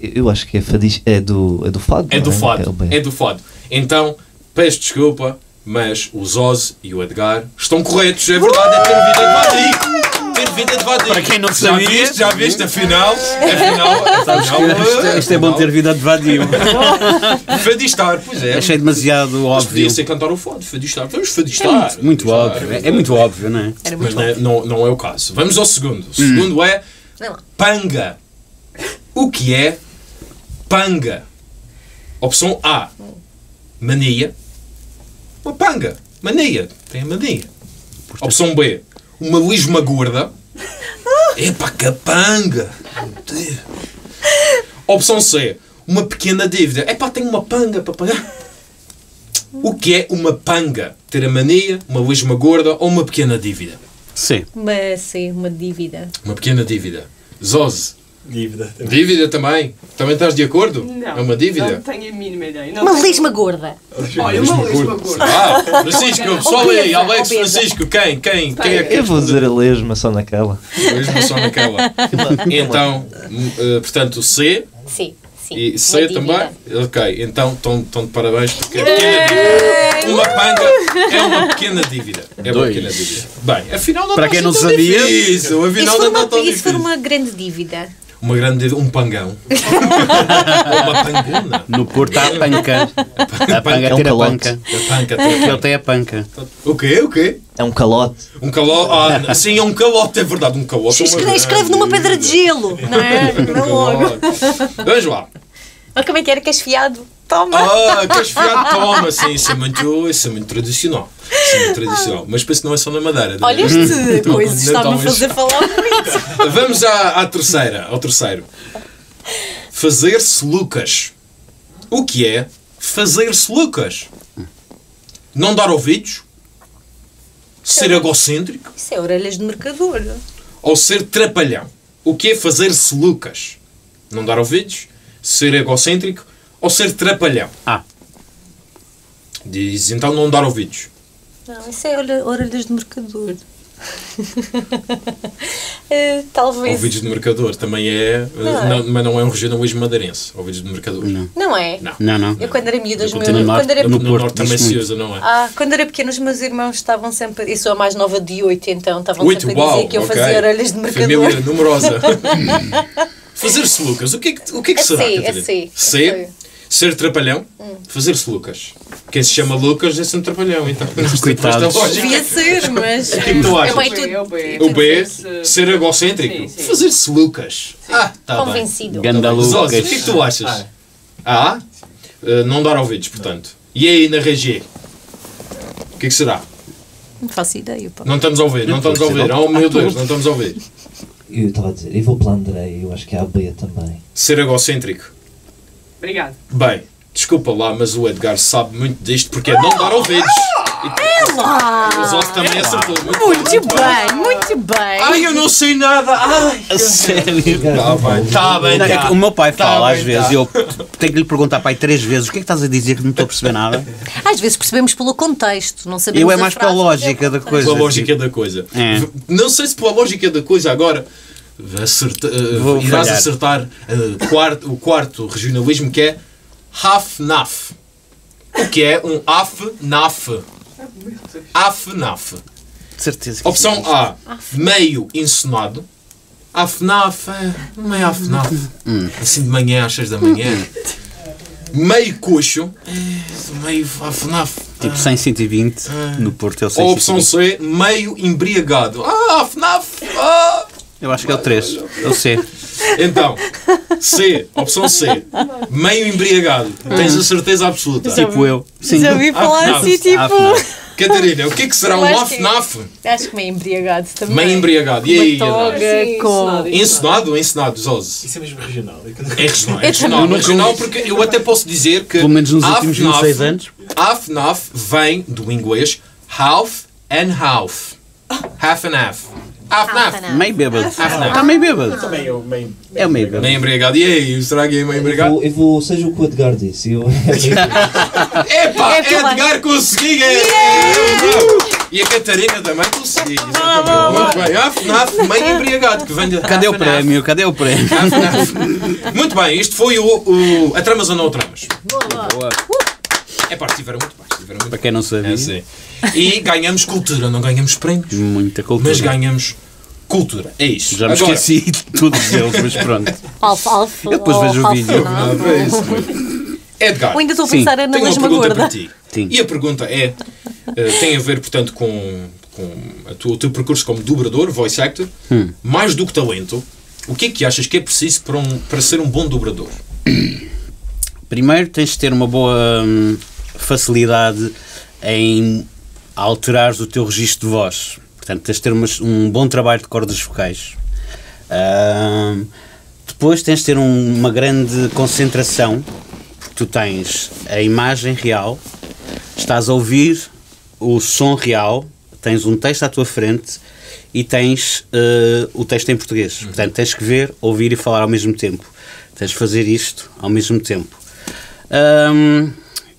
Eu acho que é do fado. É do fado. É do fado. Então, peço desculpa, mas o Zoz e o Edgar estão corretos. É verdade, é ter vida de vadio. Para quem não sabia... Já viste, afinal... Isto é bom ter vida de vadio. Fadistar, pois é. Achei demasiado óbvio. Podia ser cantar o fado, fadistar. Vamos fadistar. É muito óbvio, é muito óbvio, não é? Mas não é o caso. Vamos ao segundo. O segundo é panga. O que é panga? Opção A, mania. Uma panga, mania, tem mania. Opção B, uma lisma gorda. Epa, capanga! Opção C, uma pequena dívida. Epá, tenho uma panga para pagar. O que é uma panga? Ter a mania, uma lisma gorda ou uma pequena dívida? C. Uma dívida. Uma pequena dívida. Zoze. Dívida também. Dívida também? Também estás de acordo? Não. É uma dívida? Não tenho a mínima ideia. Não uma lisma gorda. Olha, uma lisma gorda. Ah, Francisco, só lê aí. Alex, Francisco, quem é que... Eu vou dizer a lesma só naquela. A lesma só naquela. Então, portanto, C. Sim. Sim, e C também? Ok, então estão de parabéns porque é pequena dívida. Uma panga é uma pequena dívida. É uma pequena dívida. Bem, afinal não está tão difícil. Para quem não sabia, isso foi uma grande dívida. Uma grande... um pangão. Uma pangona. No Porto há a panca. A panca é um calote. Ele tem a panca. O quê? O quê? É um calote. Um calote. Ah, sim, é um calote. É verdade, um calote. Escreve numa pedra de gelo. Não é? Não logo. Vamos lá. Mas como é que era? Queres fiado? Toma. Ah, queres fiado? Toma. Sim, isso é muito tradicional. Isso é muito tradicional. Mas penso que não é só na Madeira. Olha, este coisa está-me a fazer falar bonito. Vamos à terceira, ao terceiro. Fazer-se Lucas. O que é fazer-se Lucas? Não dar ouvidos? Ser egocêntrico? Isso é orelhas de mercador. Ou ser trapalhão? O que é fazer-se Lucas? Não dar ouvidos? Ser egocêntrico? Ou ser trapalhão? Ah. Diz, então não dar ouvidos. Não, isso é orelhas de mercador. Talvez. Ouvidos de mercador também é. Mas não é um regionalismo madeirense. Ouvidos de mercador. Não é? Não. Eu quando era miúda, os meus irmãos. No Porto também se usa, não é? Ah, quando era pequeno, os meus irmãos estavam sempre. Eu sou a mais nova de 8, então estavam sempre a dizer que eu fazia orelhas de mercador. Família numerosa. Fazer-se Lucas, o que é que será? C. Ser trapalhão, fazer-se Lucas. Quem se chama Lucas é-se um trapalhão, então. Coitado. Devia ser, mas... O que é que tu achas? O B, ser egocêntrico. Fazer-se Lucas. Sim. Ah, está bem. Convencido. Ganda Lucas. O que é que tu achas? A, não dar ouvidos, portanto. E aí, na Regi? O que é que será? Não faço ideia, pá. Não estamos a ouvir, não estamos a ouvir. Oh, meu Deus, não estamos a ouvir. Eu estava a dizer, eu vou pela Andrei, eu acho que é a B também. Ser egocêntrico. Obrigado. Bem, desculpa lá, mas o Edgar sabe muito disto porque é não dar ouvidos. O Zoso também acertou. Muito bem. Ai, eu não sei nada. Ai, a sério. Tá bem. O meu pai fala às vezes. Eu tenho que lhe perguntar, pai, 3 vezes. O que é que estás a dizer que não estou a perceber nada? Às vezes percebemos pelo contexto. Não sabemos. Eu é mais pela lógica da coisa. Pela lógica da coisa. Não sei se pela lógica da coisa agora... irás acertar o quarto regionalismo, que é half-naf. O que é um half-naf? Half-naf. Opção A, meio encenado. à FNAF, não é à FNAF, assim de manhã, às 6 da manhã, meio coxo, meio à FNAF. Tipo 120, no Porto é o 620. Ou opção C, meio embriagado. Ah, à FNAF! Ah. Eu acho que é o 3, é o C. Então, C, opção C, meio embriagado. Tens a certeza absoluta. Tipo eu. Sim. Já ouvi falar assim, tipo... Catarina, o que é que será um FNAF? Acho que meio embriagado também. Meio embriagado. E aí? Encenado? Encenado, Zose. Isso é mesmo regional. É regional. É regional, regional, porque eu até posso dizer que... Pelo menos nos últimos 26 anos. A FNAF vem do inglês half and half. Half and half. FNAF. Meio bêbado. Está meio bêbado. É meio bêbado. Meio embriagado. E aí, será que é meio embriagado? Eu vou, seja o que o Edgar disse. Epá, Edgar consegui! E a Catarina também conseguiu. Muito bem. A FNAF meio embriagado. Que vem de... Cadê o prémio? Cadê o prémio? Muito bem, isto foi o... A Tramas ou não Tramas? Boa. É pá, estiveram muito bem. Para quem não sabia. Assim. E ganhamos cultura, não ganhamos prémios. Muita cultura. Mas ganhamos cultura. É isso. Já me esqueci de todos eles, mas pronto. Eu depois vejo o vídeo. É Edgard. Eu ainda estou a pensar na mesma gorda. E a pergunta é, tem a ver, portanto, com o teu percurso como dobrador, voice actor, mais do que talento, o que é que achas que é preciso para ser um bom dobrador? Primeiro tens de ter uma boa... facilidade em alterares o teu registro de voz. Portanto, tens de ter um bom trabalho de cordas vocais. Depois tens de ter uma grande concentração, porque tu tens a imagem real, estás a ouvir o som real, tens um texto à tua frente e tens o texto em português. Portanto, tens que ver, ouvir e falar ao mesmo tempo. Tens de fazer isto ao mesmo tempo.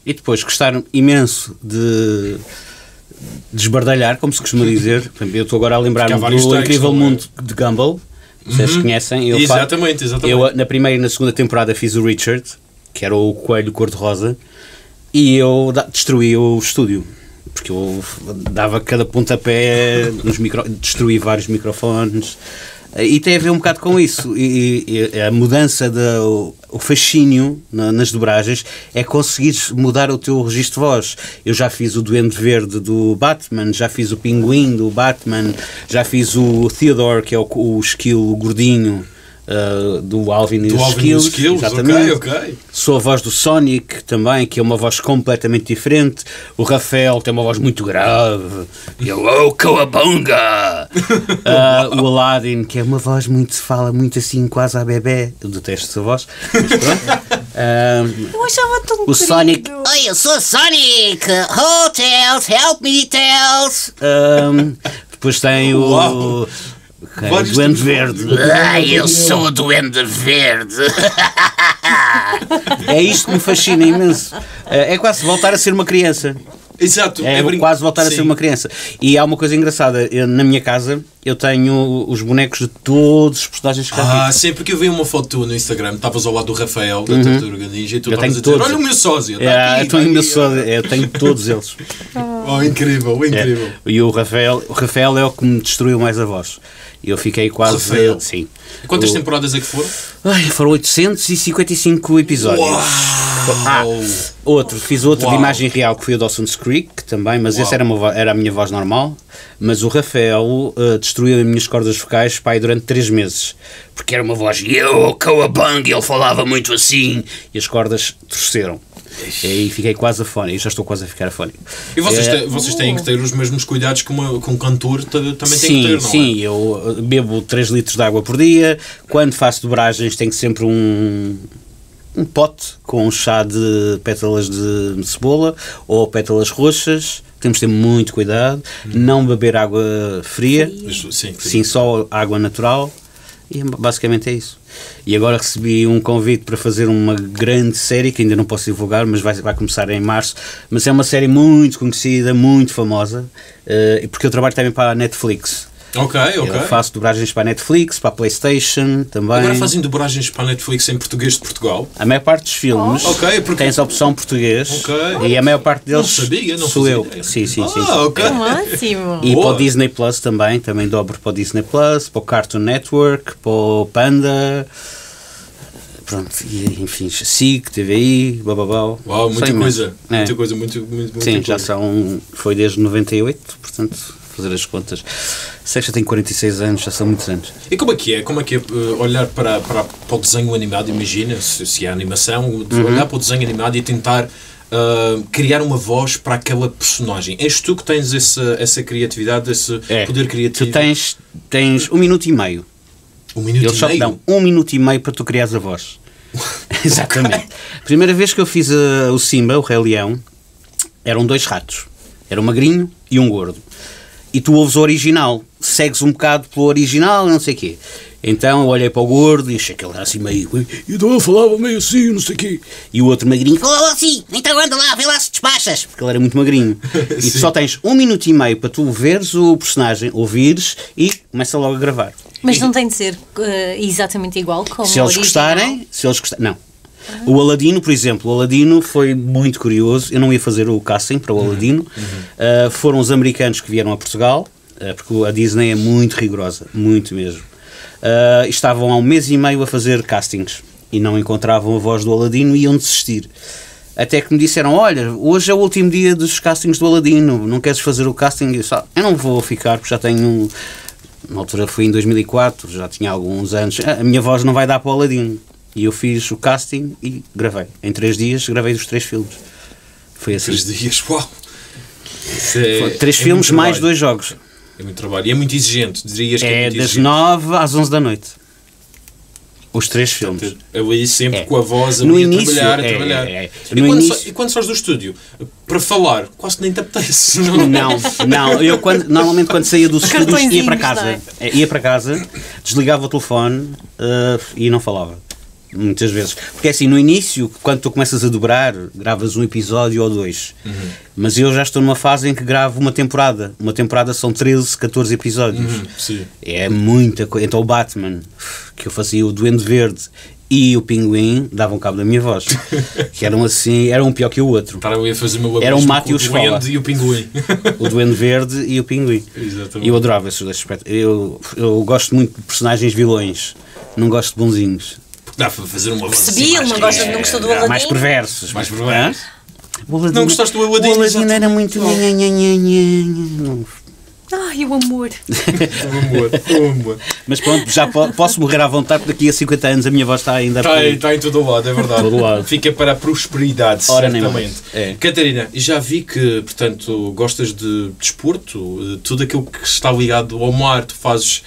E depois gostaram imenso de desbardalhar, como se costuma dizer. Eu estou agora a lembrar-me do Incrível Mundo de Gumball, vocês conhecem. Eu exatamente, eu, na primeira e na segunda temporada, fiz o Richard, que era o coelho cor-de-rosa, e eu destruí o estúdio, porque eu dava cada pontapé, destruí vários microfones, e tem a ver um bocado com isso. E a mudança, o fascínio nas dobragens é conseguir mudar o teu registro de voz. Eu já fiz o Duende Verde do Batman, já fiz o Pinguim do Batman, já fiz o Theodore, que é o esquilo gordinho do Alvin e os Esquilos. Exatamente. Okay. Sou a voz do Sonic também, que é uma voz completamente diferente. O Rafael tem uma voz muito grave. E o Cowabunga! O Aladdin, que é uma voz muito, fala muito assim, quase a bebê. Eu detesto essa voz. Mas pronto. Eu achava tão o Sonic. Oi, eu sou Sonic! Oh, Tails, help me, Tails! Depois tem o... Okay, o Duende Verde. Eu sou o Duende Verde. É isto que me fascina imenso. É quase voltar a ser uma criança. Exato. É quase voltar a ser uma criança. E há uma coisa engraçada. Na minha casa, eu tenho os bonecos de todos os personagens que há. Sempre que eu vi uma foto no Instagram, estavas ao lado do Rafael, da Tartaruga Ninja, e tu estavas a dizer, olha o meu sósia. Eu tenho todos eles. Oh, incrível, incrível. E o Rafael é o que me destruiu mais a voz. Eu fiquei quase... Sim. Quantas temporadas é que foram? Ai, foram 855 episódios. Uau. Fiz outro de imagem real, que foi o Dawson's Creek também, mas esse era a minha voz normal. Mas o Rafael destruiu as minhas cordas vocais durante 3 meses, porque era uma voz cowabunga, ele falava muito assim e as cordas torceram. E aí fiquei quase afónico, já estou quase a ficar afónico. E vocês têm que ter os mesmos cuidados que um cantor também tem que ter, não é? Sim, eu bebo 3 litros de água por dia, quando faço dobragens tenho sempre um pote com um chá de pétalas de cebola ou pétalas roxas. Temos de ter muito cuidado, não beber água fria, sim, só água natural. E basicamente é isso. E agora recebi um convite para fazer uma grande série que ainda não posso divulgar, mas vai começar em março. Mas é uma série muito conhecida, muito famosa, porque eu trabalho também para a Netflix. Ok. Eu faço dobragens para a Netflix, para a PlayStation também. Agora fazem dobragens para a Netflix em português de Portugal? A maior parte dos filmes tens a opção português e a maior parte deles não sabia. Sim. É máximo. E para o Disney Plus também dobro para o Disney Plus, para o Cartoon Network, para o Panda... Pronto, e, enfim, SIC, TVI, bababau. Uau, muita coisa. Já são, foi desde 98, portanto, fazer as contas. Sexta tem 46 anos, já são muitos anos. E como é que é? Como é que é olhar para o desenho animado, imagina, se há animação, olhar para o desenho animado e tentar criar uma voz para aquela personagem. És tu que tens essa criatividade, esse poder criativo? Tu tens 1 minuto e meio. Eles só te dão 1 minuto e meio para tu criares a voz. Exatamente. Primeira vez que eu fiz o Simba, o Rei Leão, eram 2 ratos. Era um magrinho e um gordo. E tu ouves o original, segues um bocado pelo original, não sei o quê. Então eu olhei para o gordo e achei que ele era assim meio... Então eu falava meio assim, não sei o quê. E o outro magrinho falava assim, então anda lá, vê lá se despachas. Porque ele era muito magrinho. E tu só tens 1 minuto e meio para tu veres o personagem, ouvires e começa logo a gravar. Mas não tem de ser exatamente igual como se eles original? Se eles gostarem, não. O Aladino, por exemplo, foi muito curioso. Eu não ia fazer o casting para o Aladino. Foram os americanos que vieram a Portugal, porque a Disney é muito rigorosa, muito mesmo. Estavam há 1 mês e meio a fazer castings e não encontravam a voz do Aladino e iam desistir. Até que me disseram, olha, hoje é o último dia dos castings do Aladino, não queres fazer o casting? Eu disse, eu não vou ficar porque já tenho... Na altura foi em 2004, já tinha alguns anos. A minha voz não vai dar para o Aladdin. E eu fiz o casting e gravei. Em 3 dias gravei os 3 filmes. Foi assim. 3 dias, uau! É, 3 filmes mais 2 jogos. É muito trabalho. E é muito exigente, dirias que é muito exigente. É das 9h às 11h da noite. Os 3 filmes. Eu ia sempre com a voz a trabalhar. E quando sós do estúdio? Para falar, quase nem te apetece. Não. Eu normalmente quando saía dos estúdios ia para casa. É? Ia para casa, desligava o telefone e não falava. Muitas vezes. Porque assim, no início, quando tu começas a dobrar, gravas 1 episódio ou 2. Mas eu já estou numa fase em que gravo 1 temporada. 1 temporada são 13, 14 episódios. É muita coisa. Então o Batman, que eu fazia o Duende Verde e o Pinguim, davam cabo da minha voz. Que eram assim, era um pior que o outro. Era um mato e o escola. E o Pinguim. O Duende Verde e o Pinguim. Exatamente. Eu adorava esses 2 aspectos. Eu gosto muito de personagens vilões. Não gosto de bonzinhos. Dá para fazer uma voz assim, não gostou do Aladdin? Mais perversos. Não gostaste do Aladdin? O Aladdin era muito... Ai, o amor. o amor. Mas pronto, já posso morrer à vontade, daqui a 50 anos a minha voz está ainda... Está em todo o lado, é verdade. Todo lado. Fica para a prosperidade, certamente. Catarina, já vi que, portanto, gostas de desporto, tudo aquilo que está ligado ao mar, tu fazes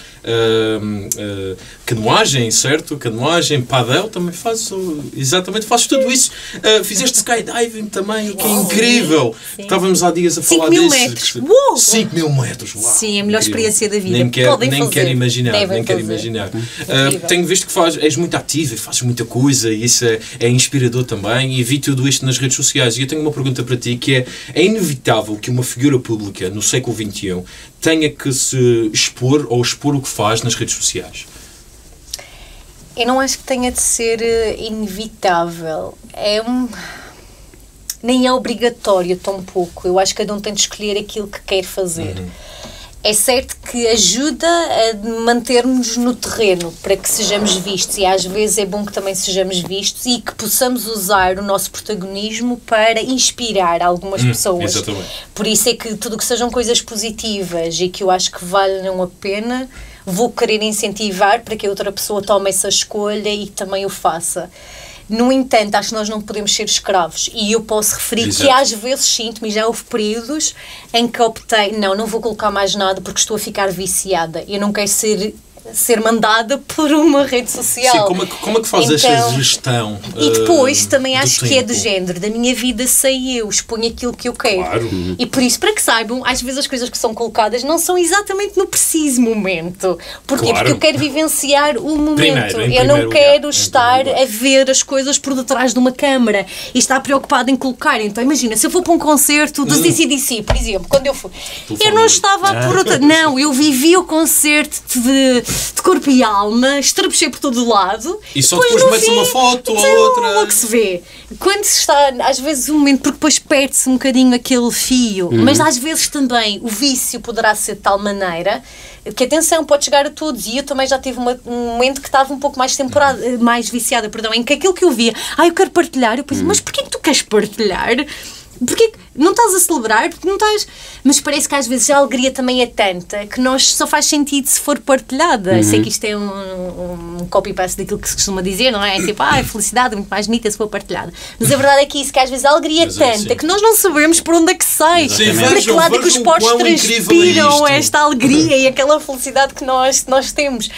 canoagem, certo? Canoagem, padel, também fazes, exatamente, fazes tudo isso. Fizeste skydiving também, que é incrível. Sim. Estávamos há dias a falar disso. 5 mil metros. Uau, sim, é a melhor experiência da vida. Nem quero imaginar. Tenho visto que és muito ativa e fazes muita coisa e isso é inspirador também, e vi tudo isto nas redes sociais. E eu tenho uma pergunta para ti, que é inevitável que uma figura pública no século XXI tenha que se expor ou expor o que faz nas redes sociais? Eu não acho que tenha de ser inevitável. Nem é obrigatório, tão pouco. Eu acho que cada um tem de escolher aquilo que quer fazer. É certo que ajuda a manter-nos no terreno para que sejamos vistos, e às vezes é bom que também sejamos vistos e que possamos usar o nosso protagonismo para inspirar algumas pessoas. Exatamente. Por isso é que tudo que sejam coisas positivas e que eu acho que valham a pena, vou querer incentivar para que a outra pessoa tome essa escolha e também o faça. No entanto, acho que nós não podemos ser escravos, e eu posso referir que às vezes sinto-me, já houve períodos em que optei, não vou colocar mais nada porque estou a ficar viciada, eu não quero ser ser mandada por uma rede social. Sim, como é que faz então, esta gestão? E depois também acho que é do género, da minha vida sei eu, exponho aquilo que eu quero. Claro. E por isso, para que saibam, às vezes as coisas que são colocadas não são exatamente no preciso momento. Porquê? Claro. Porque eu quero vivenciar o momento. Eu não quero estar a ver as coisas por detrás de uma câmara e estar preocupada em colocar. Então imagina, se eu for para um concerto dos DC, por exemplo, quando eu fui, eu não estava por outra... Não, eu vivi o concerto de corpo e alma, estrebuchei por todo o lado. E só depois mete uma foto ou outra. Que se vê. Quando se está, às vezes, um momento, porque depois perde-se um bocadinho aquele fio, mas às vezes também o vício poderá ser de tal maneira que, atenção, pode chegar a todos. E eu também já tive um momento que estava um pouco mais viciada, perdão, em que aquilo que eu via, eu quero partilhar, eu pensei, mas porquê que tu queres partilhar? Porque não estás a celebrar, porque não estás... Mas parece que às vezes a alegria também é tanta que nós só faz sentido se for partilhada. Sei que isto é um copy-paste daquilo que se costuma dizer, não é? É tipo, a felicidade é muito mais bonita se for partilhada. Mas a verdade é que isso, que às vezes a alegria é tanta que nós não sabemos por onde é que sai, para que lado é que os poros transpiram esta alegria e aquela felicidade que nós temos.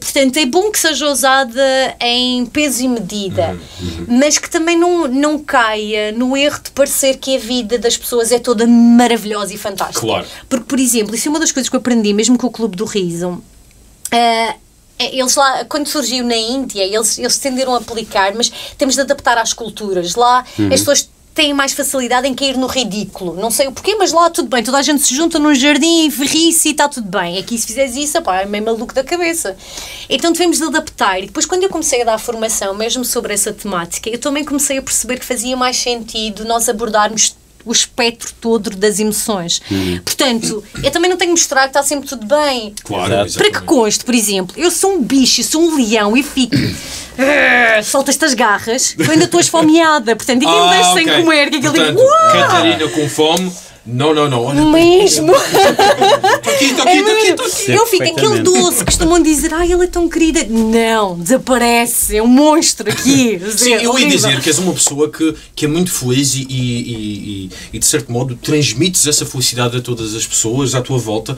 Portanto, é bom que seja usada em peso e medida, mas que também não caia no erro de parecer que a vida das pessoas é toda maravilhosa e fantástica. Claro. Porque, por exemplo, isso é uma das coisas que eu aprendi, mesmo com o Clube do Riso. Eles lá, quando surgiu na Índia, eles tenderam a aplicar, mas temos de adaptar às culturas. Lá, as pessoas têm mais facilidade em cair no ridículo. Não sei o porquê, mas lá tudo bem. Toda a gente se junta num jardim e ri-se e está tudo bem. Aqui, se fizeres isso, é meio maluco da cabeça. Então devemos de adaptar. E depois, quando eu comecei a dar formação, mesmo sobre essa temática, eu também comecei a perceber que fazia mais sentido nós abordarmos o espectro todo das emoções. Portanto, eu também não tenho que mostrar que está sempre tudo bem. Claro, para que conste, por exemplo, eu sou um bicho, eu sou um leão e fico... solta estas garras, eu ainda estou esfomeada. Portanto, ninguém me deixa sem comer. Que portanto, Catarina com fome... Não, olha. Mesmo. Estou aqui. Eu fico aquele doce que costumam dizer, ela é tão querida. Não, desaparece, é um monstro aqui. Sim, eu ia dizer que és uma pessoa que é muito feliz e de certo modo transmites essa felicidade a todas as pessoas à tua volta.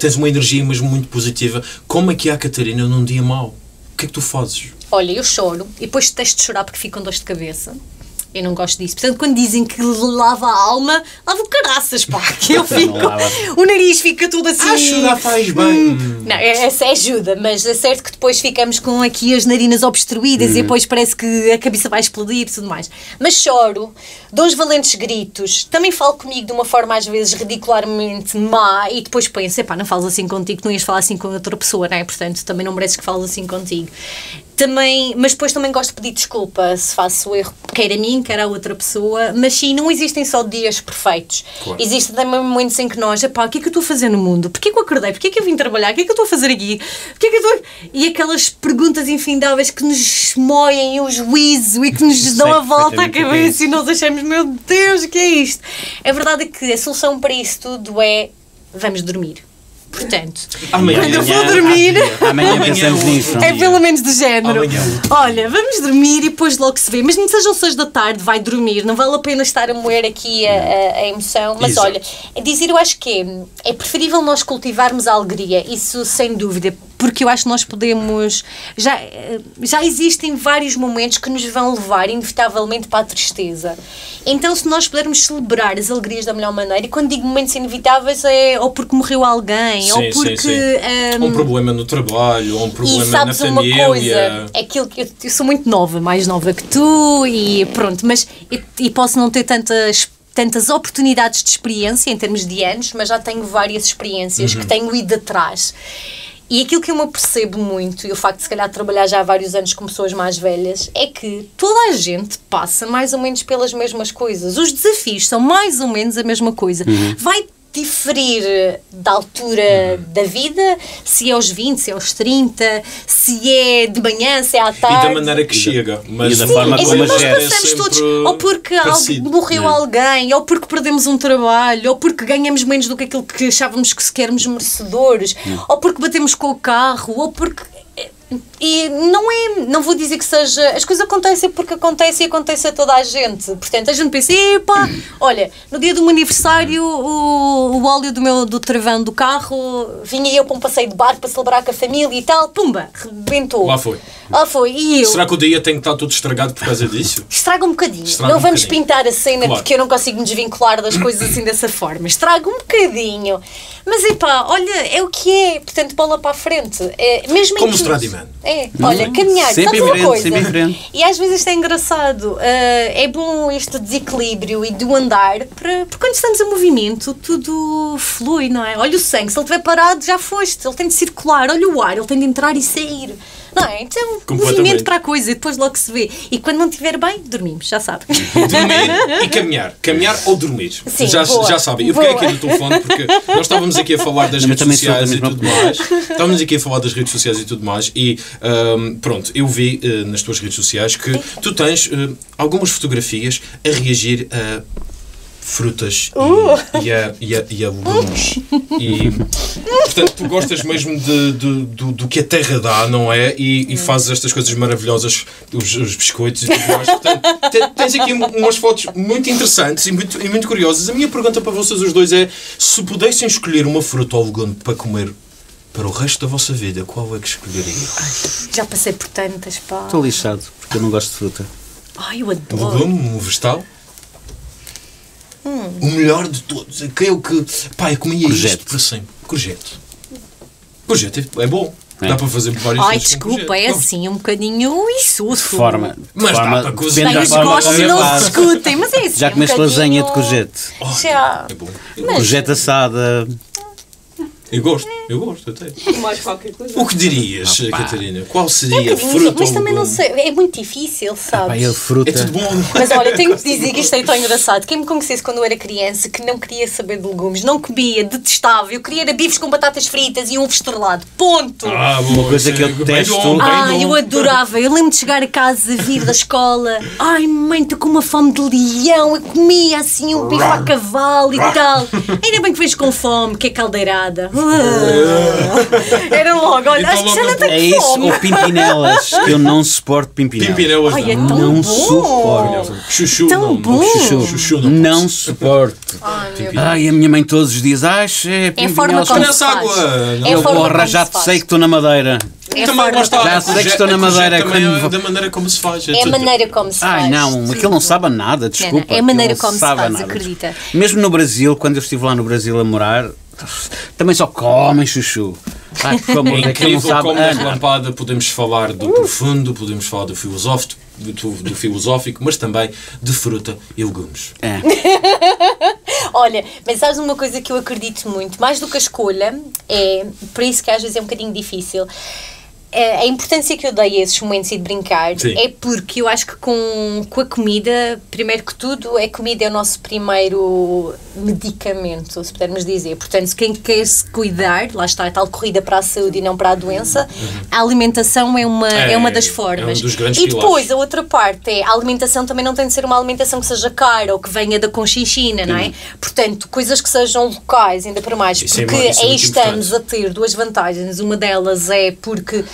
Tens uma energia mesmo muito positiva. Como é que há, Catarina, num dia mau? O que é que tu fazes? Olha, eu choro e depois detesto de chorar porque fico com dor de cabeça. Eu não gosto disso. Portanto, quando dizem que lava a alma, lava o caraças, pá. Que eu fico... O nariz fica tudo assim... Chorar faz bem. Não, essa ajuda, mas é certo que depois ficamos com aqui as narinas obstruídas e depois parece que a cabeça vai explodir e tudo mais. Mas choro, dou uns valentes gritos, também falo comigo de uma forma às vezes ridicularmente má e depois penso, não fales assim contigo, não ias falar assim com outra pessoa, não é? Portanto, também não mereces que fales assim contigo. Também, mas depois também gosto de pedir desculpa se faço o erro, quer a mim, quer a outra pessoa, mas sim, não existem só dias perfeitos. Claro. Existem também momentos em que nós, o que é que eu estou a fazer no mundo? Porquê que eu acordei? Porquê que eu vim trabalhar? O que é que eu estou a fazer aqui? Porquê que eu estou... E aquelas perguntas infindáveis que nos moem o juízo e que nos dão a volta à cabeça e nós achamos, meu Deus, o que é isto? A verdade é que a solução para isso tudo é, vamos dormir. Portanto, quando eu vou dormir, amanhã pensamos nisso. É pelo menos do género. Olha, vamos dormir e depois logo se vê. Mesmo que sejam 6 da tarde, vai dormir. Não vale a pena estar a moer aqui a emoção. Mas olha, dizer eu acho que é preferível nós cultivarmos a alegria. Isso sem dúvida. Porque eu acho que nós podemos... Já existem vários momentos que nos vão levar, inevitavelmente, para a tristeza. Então, se nós pudermos celebrar as alegrias da melhor maneira, e quando digo momentos inevitáveis é ou porque morreu alguém, sim, ou porque... um problema no trabalho, ou um problema na família... E sabes uma coisa, aquilo que eu sou muito nova, mais nova que tu, e pronto, mas... E posso não ter tantas oportunidades de experiência, em termos de anos, mas já tenho várias experiências que tenho ido atrás. E aquilo que eu me percebo muito, e o facto de se calhar trabalhar já há vários anos com pessoas mais velhas, é que toda a gente passa mais ou menos pelas mesmas coisas. Os desafios são mais ou menos a mesma coisa. Vai diferir da altura da vida, se é aos 20, se é aos 30, se é de manhã, se é à tarde. E da maneira que chega. Mas da forma como nós passamos todos, ou porque morreu alguém, ou porque perdemos um trabalho, ou porque ganhamos menos do que aquilo que achávamos que sequer éramos merecedores, ou porque batemos com o carro, ou porque... E não é, não vou dizer que seja, as coisas acontecem porque acontecem e acontece a toda a gente. Portanto, a gente pensa, epá, olha, no dia do meu aniversário o óleo do travão do carro, vinha eu para um passeio de barco para celebrar com a família e tal, pumba, rebentou. Lá foi. Lá foi. E eu... Será que o dia tem que estar tudo estragado por causa disso? Estraga um bocadinho. Estraga não um vamos bocadinho. Pintar a cena claro. Porque eu não consigo me desvincular das coisas assim dessa forma. Estraga um bocadinho. Mas epá, olha, é o que é. Portanto, bola para a frente. É, mesmo como o Stradiman. É, olha, caminhar, sempre sabe uma coisa. E às vezes isto é engraçado. É bom este desequilíbrio e do andar, porque quando estamos em movimento, tudo flui, não é? Olha o sangue, se ele estiver parado, já foste. Ele tem de circular, olha o ar, ele tem de entrar e sair. Não é? Então, movimento para a coisa, depois logo se vê. E quando não estiver bem, dormimos, já sabe. Dormir e caminhar. Caminhar ou dormir. Sim, já sabem. Eu fiquei aqui no telefone porque nós estávamos aqui a falar das redes sociais e tudo mais. Estávamos aqui a falar das redes sociais e tudo mais e pronto, eu vi nas tuas redes sociais que tu tens algumas fotografias a reagir a frutas e a legumes. E, portanto, tu gostas mesmo do que a terra dá, não é? E fazes estas coisas maravilhosas, os biscoitos e tudo mais. Portanto, tens aqui umas fotos muito interessantes e muito curiosas. A minha pergunta para vocês os dois é, se pudessem escolher uma fruta ou legume para comer para o resto da vossa vida, qual é que escolheriam? Já passei por tantas, pá. Estou lixado, porque eu não gosto de fruta. Ai, eu adoro. Um legume, um vegetal? O melhor de todos. Aquele que... Pá, eu comia isto para sempre. Courgette. Courgette é bom. É. Dá para fazer várias coisas. Ai, desculpa, é assim, um bocadinho insulso. Mas dá para cozinhar. Os gostos não se discutem, mas é assim. Já comeste lasanha de courgette? Já. É bom. Courgette assada... Eu gosto até. Mais qualquer coisa. O que dirias, Catarina? Qual seria a fruta? Mas também não sei, é muito difícil, sabes? É fruta. É tudo bom. Mas olha, tenho que dizer que isto é tão engraçado. Quem me conhecesse quando eu era criança, que não queria saber de legumes, não comia, detestava. Eu queria era bifes com batatas fritas e ovo estrelado. Ponto! Ah, uma coisa que eu detesto. Ah, eu adorava. Eu lembro de chegar a casa, vir da escola. Ai, mãe, estou com uma fome de leão. Eu comia assim um bife a cavalo e tal. Ainda bem que vejo com fome, que é caldeirada. Era logo, olha, acho que já não tenho fome. É isso, ou pimpinelas, que eu não suporto pimpinelas. Pimpinelas não. Ai, é tão não bom. Suporto. Chuchu, tão não, bom. Chuchu não suporto. Ai, a minha mãe todos os dias, ai, é pimpinelas. Eu vou arranjar, sei que estou na Madeira. É também já sei que estou na Madeira. Da maneira como se faz. É a maneira como se faz. Ai não, aquilo não sabe nada, desculpa. É a maneira como se faz, acredita. Mesmo no Brasil, quando eu estive lá no Brasil a morar, também só comem chuchu. Ai, por favor, é incrível como na Lampada podemos falar do profundo, podemos falar do filosófico, mas também de fruta e legumes. É. Olha, mas sabes uma coisa que eu acredito muito, mais do que a escolha, é por isso que às vezes é um bocadinho difícil. A importância que eu dei a esses momentos e de brincar Sim. é porque eu acho que com a comida, primeiro que tudo, a comida é o nosso primeiro medicamento, se pudermos dizer. Portanto, se quem quer se cuidar, lá está a tal corrida para a saúde e não para a doença, a alimentação é uma das formas. É um dos grandes pilares. E depois, a outra parte é, a alimentação também não tem de ser uma alimentação que seja cara ou que venha da Conchinchina, não é? Portanto, coisas que sejam locais, ainda para mais, isso porque aí estamos a ter duas vantagens. Uma delas é porque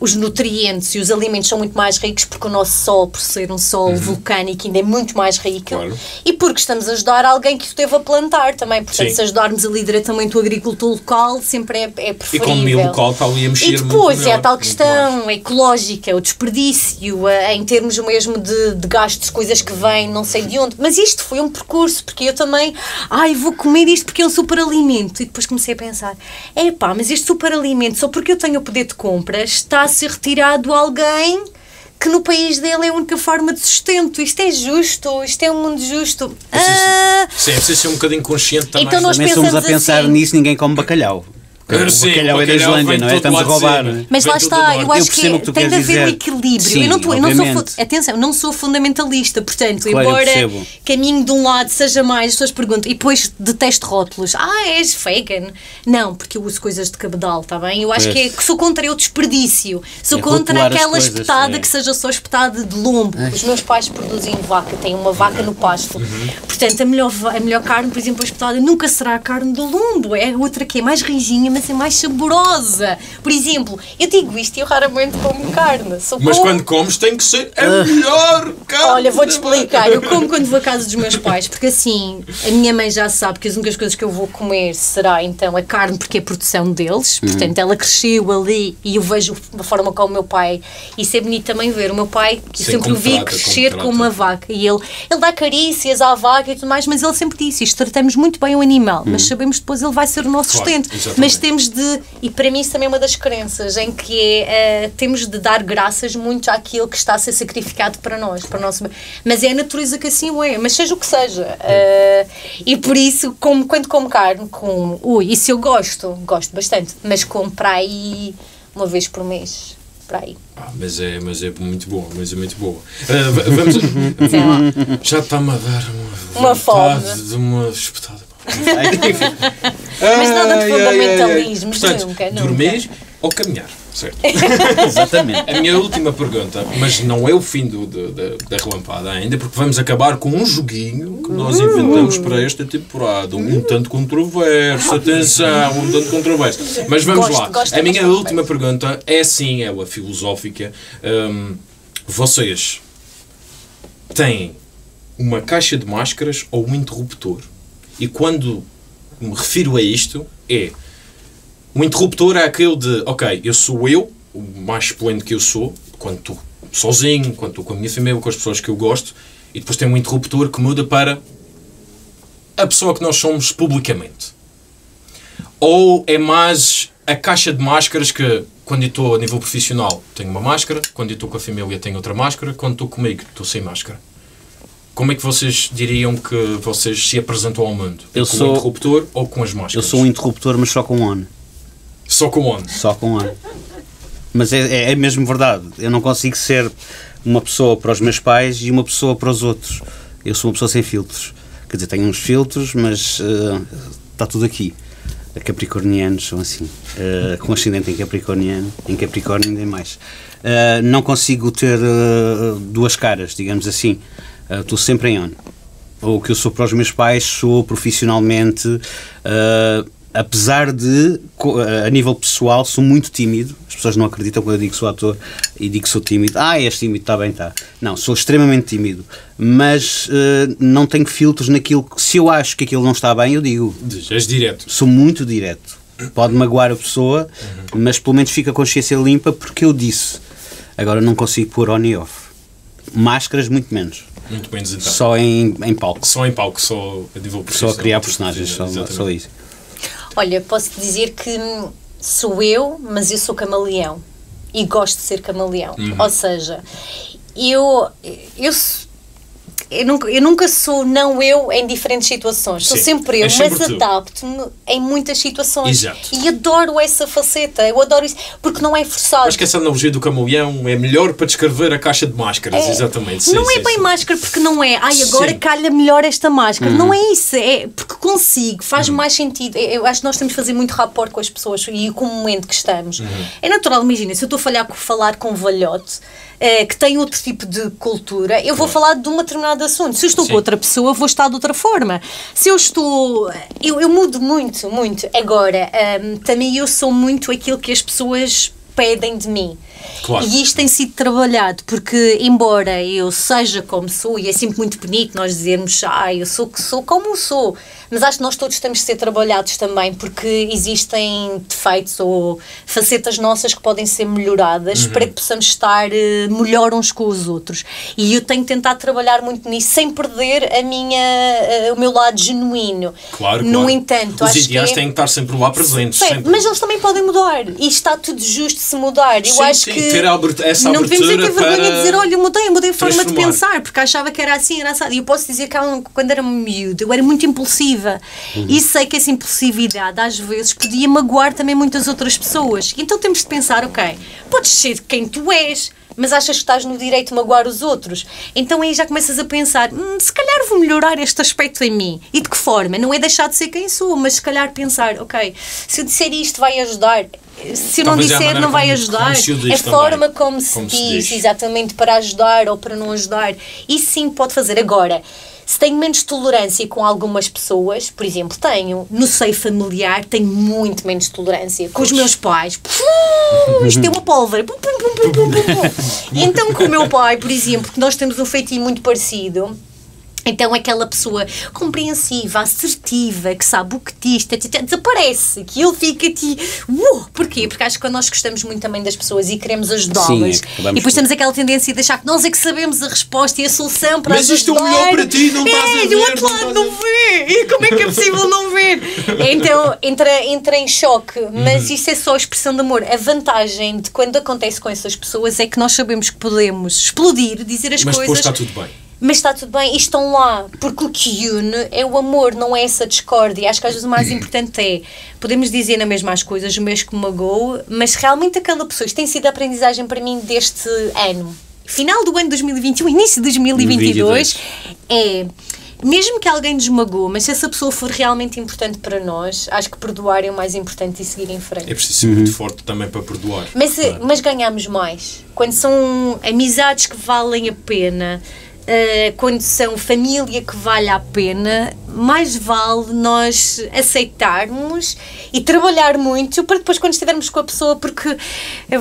os nutrientes e os alimentos são muito mais ricos porque o nosso sol, por ser um sol vulcânico, ainda é muito mais rico. Claro. E porque estamos a ajudar alguém que esteve a plantar também. Portanto, Sim. se ajudarmos ali diretamente o agricultor local, sempre é preferível. E com o local está ali a mexer. E depois é a tal questão ecológica, o desperdício, em termos mesmo de gastos, coisas que vêm, não sei de onde. Mas isto foi um percurso, porque eu também, vou comer isto porque é um superalimento. E depois comecei a pensar, mas este superalimento, só porque eu tenho o poder de compra, está a ser retirado a alguém que no país dele é a única forma de sustento. Isto é justo, isto é um mundo justo. Sim, é preciso ser um bocadinho consciente também. Então nós também estamos a pensar assim, nisso, ninguém come bacalhau. O bacalhau é da Islândia, não é? Estamos a roubar. Mas lá está, eu acho que tem de haver um equilíbrio. Sim, eu não sou fundamentalista, portanto, claro, embora caminho de um lado seja mais, as pessoas perguntam, e depois detesto rótulos. És vegan? Não, porque eu uso coisas de cabedal, está bem? Eu acho que sou contra o desperdício. Sou contra aquela espetada que seja só espetada de lombo. Os meus pais produzem vaca, têm uma vaca no pasto. Portanto, a melhor carne, por exemplo, a espetada nunca será a carne do lombo. É outra que é mais rijinha, para ser mais saborosa. Por exemplo, eu digo isto e eu raramente como carne. Só mas como... quando comes tem que ser a melhor carne. Olha, vou-te explicar. Eu como quando vou à casa dos meus pais, porque assim a minha mãe já sabe que as únicas coisas que eu vou comer será então a carne, porque é produção deles. Portanto, ela cresceu ali e eu vejo a forma como o meu pai... Isso é bonito também ver. O meu pai, eu sempre o vi crescer com uma vaca. E ele dá carícias à vaca e tudo mais, mas ele sempre disse isto, tratamos muito bem o animal, mas sabemos depois ele vai ser o nosso sustento. Claro, mas temos de, e para mim isso também é uma das crenças, em que é, temos de dar graças muito àquilo que está a ser sacrificado para nós, para o nosso... Mas é a natureza que assim o é, mas seja o que seja. E por isso, como, quando como carne, como... isso eu gosto bastante, mas como para aí uma vez por mês. Aí. Ah, mas é muito boa, vamos... Já está-me a dar uma fome de uma espetada. Mas nada de fundamentalismo, nunca. Dormir ou caminhar, certo? Exatamente. A minha última pergunta, mas não é o fim da relampada ainda, porque vamos acabar com um joguinho que nós inventamos para esta temporada, um tanto controverso, atenção, um tanto controverso. Mas vamos lá. A minha última pergunta é sim, ela filosófica. Vocês têm uma caixa de máscaras ou um interruptor? E quando me refiro a isto, é... O interruptor é aquele de, ok, eu sou eu, o mais esplêndido que eu sou, quando estou sozinho, quando estou com a minha família, com as pessoas que eu gosto, e depois tem um interruptor que muda para a pessoa que nós somos publicamente. Ou é mais a caixa de máscaras que, quando eu estou a nível profissional, tenho uma máscara, quando eu estou com a família, tenho outra máscara, quando estou comigo, estou sem máscara. Como é que vocês diriam que vocês se apresentam ao mundo? Com o interruptor ou com as máscaras? Eu sou um interruptor, mas só com on. Só com on? Só com on. Mas é mesmo verdade. Eu não consigo ser uma pessoa para os meus pais e uma pessoa para os outros. Eu sou uma pessoa sem filtros. Quer dizer, tenho uns filtros, mas está tudo aqui. Capricornianos são assim. Com ascendente em Capricórnio ainda mais. Não consigo ter duas caras, digamos assim. Estou sempre em on. O que eu sou para os meus pais, sou profissionalmente, apesar de, a nível pessoal, sou muito tímido. As pessoas não acreditam quando eu digo que sou ator e digo que sou tímido. Ah, és tímido, está bem, está. Não, sou extremamente tímido, mas não tenho filtros naquilo que, se eu acho que aquilo não está bem, eu digo. És direto. Sou muito direto. Pode magoar a pessoa, mas pelo menos fica a consciência limpa porque eu disse. Agora não consigo pôr on e off. Máscaras, muito menos. Muito bem desentado. Só em palco. Só em palco, só a nível profissional. Só a criar personagens, só isso. Olha, posso dizer que sou eu, mas eu sou camaleão. E gosto de ser camaleão. Ou seja, eu nunca sou não eu em diferentes situações. Sim, sou sempre eu, mas adapto-me em muitas situações. Exato. E adoro essa faceta, eu adoro isso, porque não é forçado. Acho que essa analogia do camaleão é melhor para descrever a caixa de máscaras, exatamente. Sim, não sim, é bem sim. Máscara, porque não é, ai agora sim. Calha melhor esta máscara. Não é isso, é porque consigo, faz mais sentido. Eu acho que nós temos de fazer muito rapport com as pessoas e com o momento que estamos. É natural, imagina, se eu estou a falar com um velhote, que tem outro tipo de cultura, eu vou falar de uma determinada assunto. Se eu estou com outra pessoa, vou estar de outra forma. Se eu estou... Eu mudo muito, muito. Agora, também eu sou muito aquilo que as pessoas pedem de mim. Claro. E isto tem sido trabalhado, porque embora eu seja como sou, e é sempre muito bonito nós dizermos eu sou que sou como sou, mas acho que nós todos temos de ser trabalhados também, porque existem defeitos ou facetas nossas que podem ser melhoradas para que possamos estar melhor uns com os outros. E eu tenho tentado trabalhar muito nisso, sem perder o meu lado genuíno. Claro, no entanto, os ideais têm que estar sempre lá presentes. Sempre. Mas eles também podem mudar, e está tudo justo se mudar. Eu acho que ter essa não devemos ter vergonha de dizer, olha, mudei a forma de pensar, porque achava que era assim, era assado. E eu posso dizer que quando era miúdo, eu era muito impulsiva. E sei que essa impulsividade, às vezes, podia magoar também muitas outras pessoas. Então temos de pensar, ok, podes ser quem tu és, mas achas que estás no direito de magoar os outros. Então aí já começas a pensar, se calhar vou melhorar este aspecto em mim. E de que forma? Não é deixar de ser quem sou, mas se calhar pensar, ok, se eu disser isto vai ajudar... Se eu não disser, não vai ajudar. É a forma como se diz, exatamente, para ajudar ou para não ajudar. Isso sim pode fazer. Agora, Se tenho menos tolerância com algumas pessoas, por exemplo, tenho, no seio familiar, tenho muito menos tolerância. Com os meus pais, isto é uma pólvora. Então, com o meu pai, por exemplo, que nós temos um feitio muito parecido, então aquela pessoa compreensiva, assertiva, que sabe o que diz, desaparece, que ele fica porquê? Porque acho que nós gostamos muito também das pessoas e queremos ajudá-las. E depois temos aquela tendência de achar que nós é que sabemos a resposta e a solução para ajudar. Mas isto é o melhor para ti, não estás a ver. E o outro lado não vê. E como é que é possível não ver? Então entra em choque, mas isso é só expressão de amor. A vantagem de quando acontece com essas pessoas é que nós sabemos que podemos explodir, dizer as coisas. Mas depois está tudo bem. Mas está tudo bem, e estão lá, porque o que une é o amor, não é essa discórdia. Acho que às vezes o mais importante é, podemos dizer na mesma as coisas, mesmo que me magoou, mas realmente aquela pessoa, isto tem sido a aprendizagem para mim deste ano, final do ano 2021, início de 2022, é, mesmo que alguém nos magoou, mas se essa pessoa for realmente importante para nós, acho que perdoar é o mais importante e seguir em frente. É preciso ser muito forte também para perdoar. Mas ganhamos mais, quando são amizades que valem a pena, quando são família que vale a pena, mais vale nós aceitarmos e trabalhar muito para depois quando estivermos com a pessoa, porque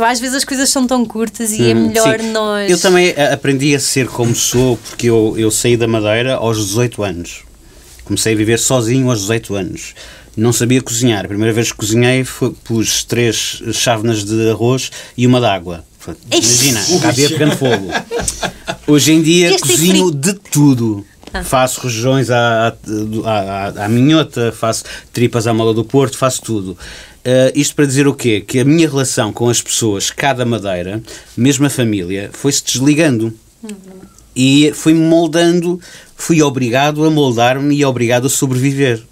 às vezes as coisas são tão curtas e é melhor nós... Eu também aprendi a ser como sou, porque eu saí da Madeira aos 18 anos. Comecei a viver sozinho aos 18 anos. Não sabia cozinhar. A primeira vez que cozinhei foi, pus 3 chávenas de arroz e uma de água. Imagina, havia pegando fogo. Hoje em dia cozinho de tudo. Faço rojões à minhota, faço tripas à moda do Porto, faço tudo. Isto para dizer o quê? Que a minha relação com as pessoas, cá da Madeira, mesmo a família, foi-se desligando. E fui-me moldando, fui obrigado a moldar-me e obrigado a sobreviver.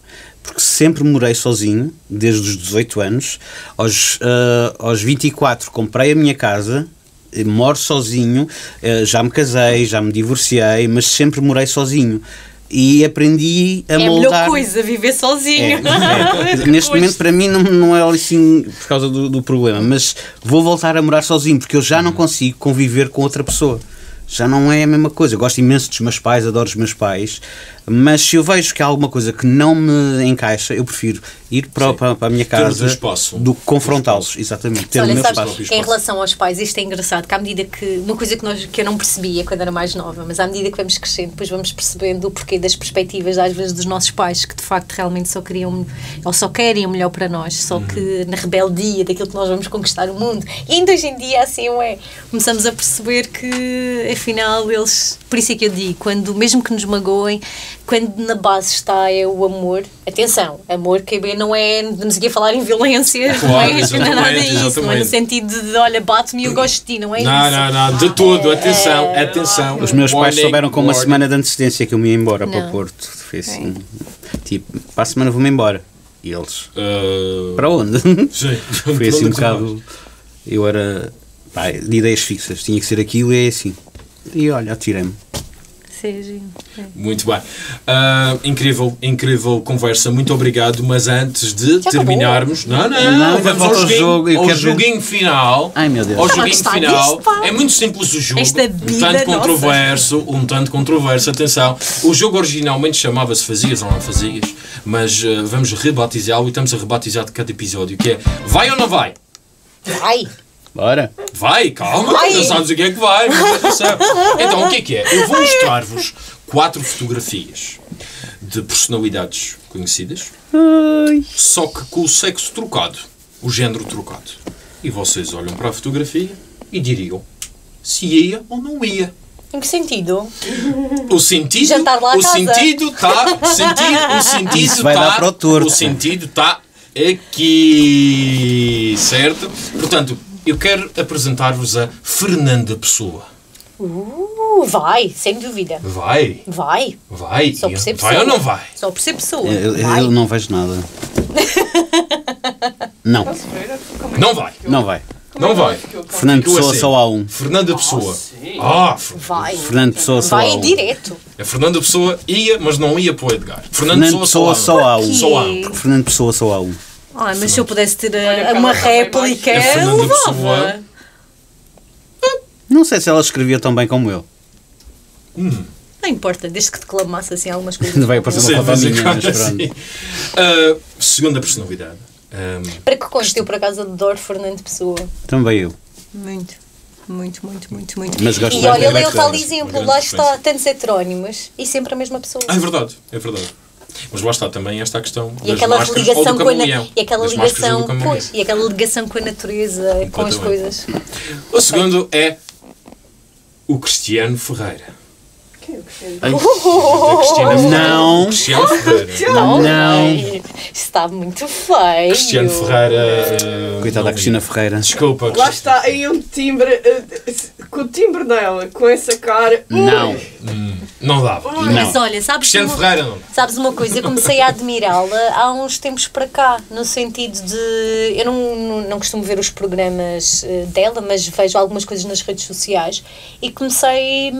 Porque sempre morei sozinho, desde os 18 anos. Aos 24 comprei a minha casa, moro sozinho, já me casei, já me divorciei, mas sempre morei sozinho. E aprendi a moldar... É a melhor coisa, viver sozinho. Neste momento, para mim, não é assim por causa do problema, mas vou voltar a morar sozinho, porque eu já não consigo conviver com outra pessoa. Já não é a mesma coisa. Eu gosto imenso dos meus pais, adoro os meus pais, mas se eu vejo que há alguma coisa que não me encaixa, eu prefiro ir para a minha casa do que confrontá-los. Exatamente. Ter o meu espaço. Em relação aos pais, isto é engraçado, que à medida que... Uma coisa que eu não percebia quando era mais nova, mas à medida que vamos crescendo, depois vamos percebendo o porquê das perspectivas, às vezes, dos nossos pais, que de facto realmente só queriam, ou só querem o melhor para nós, só que na rebeldia daquilo que nós vamos conquistar o mundo. E ainda hoje em dia, assim, começamos a perceber que... Afinal, eles... Por isso é que eu digo, mesmo que nos magoem, quando na base está o amor... Atenção, amor, KB, não é... Não sei o que falar em violência, claro, não é nada disso, não é no sentido de, olha, bate-me e eu gosto de ti, não é isso? Não, de tudo, atenção, atenção. Os meus pais souberam com uma semana de antecedência que eu me ia embora para o Porto. Foi assim, tipo, para a semana vou-me embora. E eles, para onde? Sim. Foi assim um bocado... Eu era, de ideias fixas, tinha que ser aquilo e é assim... E olha, atirei-me. Muito bem. Incrível conversa, muito obrigado. Mas antes de terminarmos, não, vamos ao joguinho final. Ai meu Deus, ao joguinho final. É muito simples o jogo, um tanto controverso, atenção. O jogo originalmente chamava-se Fazias ou Não Fazias, mas vamos rebatizá-lo e estamos a rebatizar de cada episódio, que é Vai ou Não Vai? Vai! Bora. Vai, calma, não sabes o que é que vai. Então, o que é? Eu vou mostrar-vos 4 fotografias de personalidades conhecidas, só que com o sexo trocado, o género trocado. E vocês olham para a fotografia e diriam se ia ou não ia. Em que sentido? O sentido está aqui, certo? Portanto, eu quero apresentar-vos a Fernanda Pessoa. Vai, sem dúvida. Vai. Só por ser pessoa. Vai ou não vai? Só por ser pessoa. Eu não vejo nada. Não. Não vai. Fernanda Pessoa só há um. Fernanda Pessoa. Vai. Fernanda Pessoa só há um. Vai direto. A Fernanda Pessoa ia, mas não ia para o Edgard. Fernanda Pessoa só há um. Fernanda Pessoa só há um. Ai, mas se eu pudesse ter uma réplica, eu levava. Não sei se ela escrevia tão bem como eu. Não importa, desde que declamasse assim algumas coisas. Não vai aparecer uma foto minha, mas pronto. Segunda personalidade. Para que conste, eu por acaso adoro Fernando Pessoa. Também eu. Muito. Mas gosto e olha, ele é o tal exemplo, lá está tantos heterónimos e sempre a mesma pessoa. Ah, é verdade, é verdade. Mas lá está também esta questão e das máscaras ou do camaleão. E aquela ligação, pois, e aquela ligação com a natureza, com as coisas. O segundo é o Cristiano Ferreira. Cristiano Ferreira. Não. Está muito feio. Cristiano Ferreira. Coitada da Cristina Ferreira. Desculpa. Lá está aí um timbre. Com o timbre dela, com essa cara. Não. Não dava. Não. Mas olha, sabes, Cristiano Ferreira, não. Sabes uma coisa? Eu comecei a admirá-la há uns tempos para cá. No sentido de. Eu não costumo ver os programas dela, mas vejo algumas coisas nas redes sociais e comecei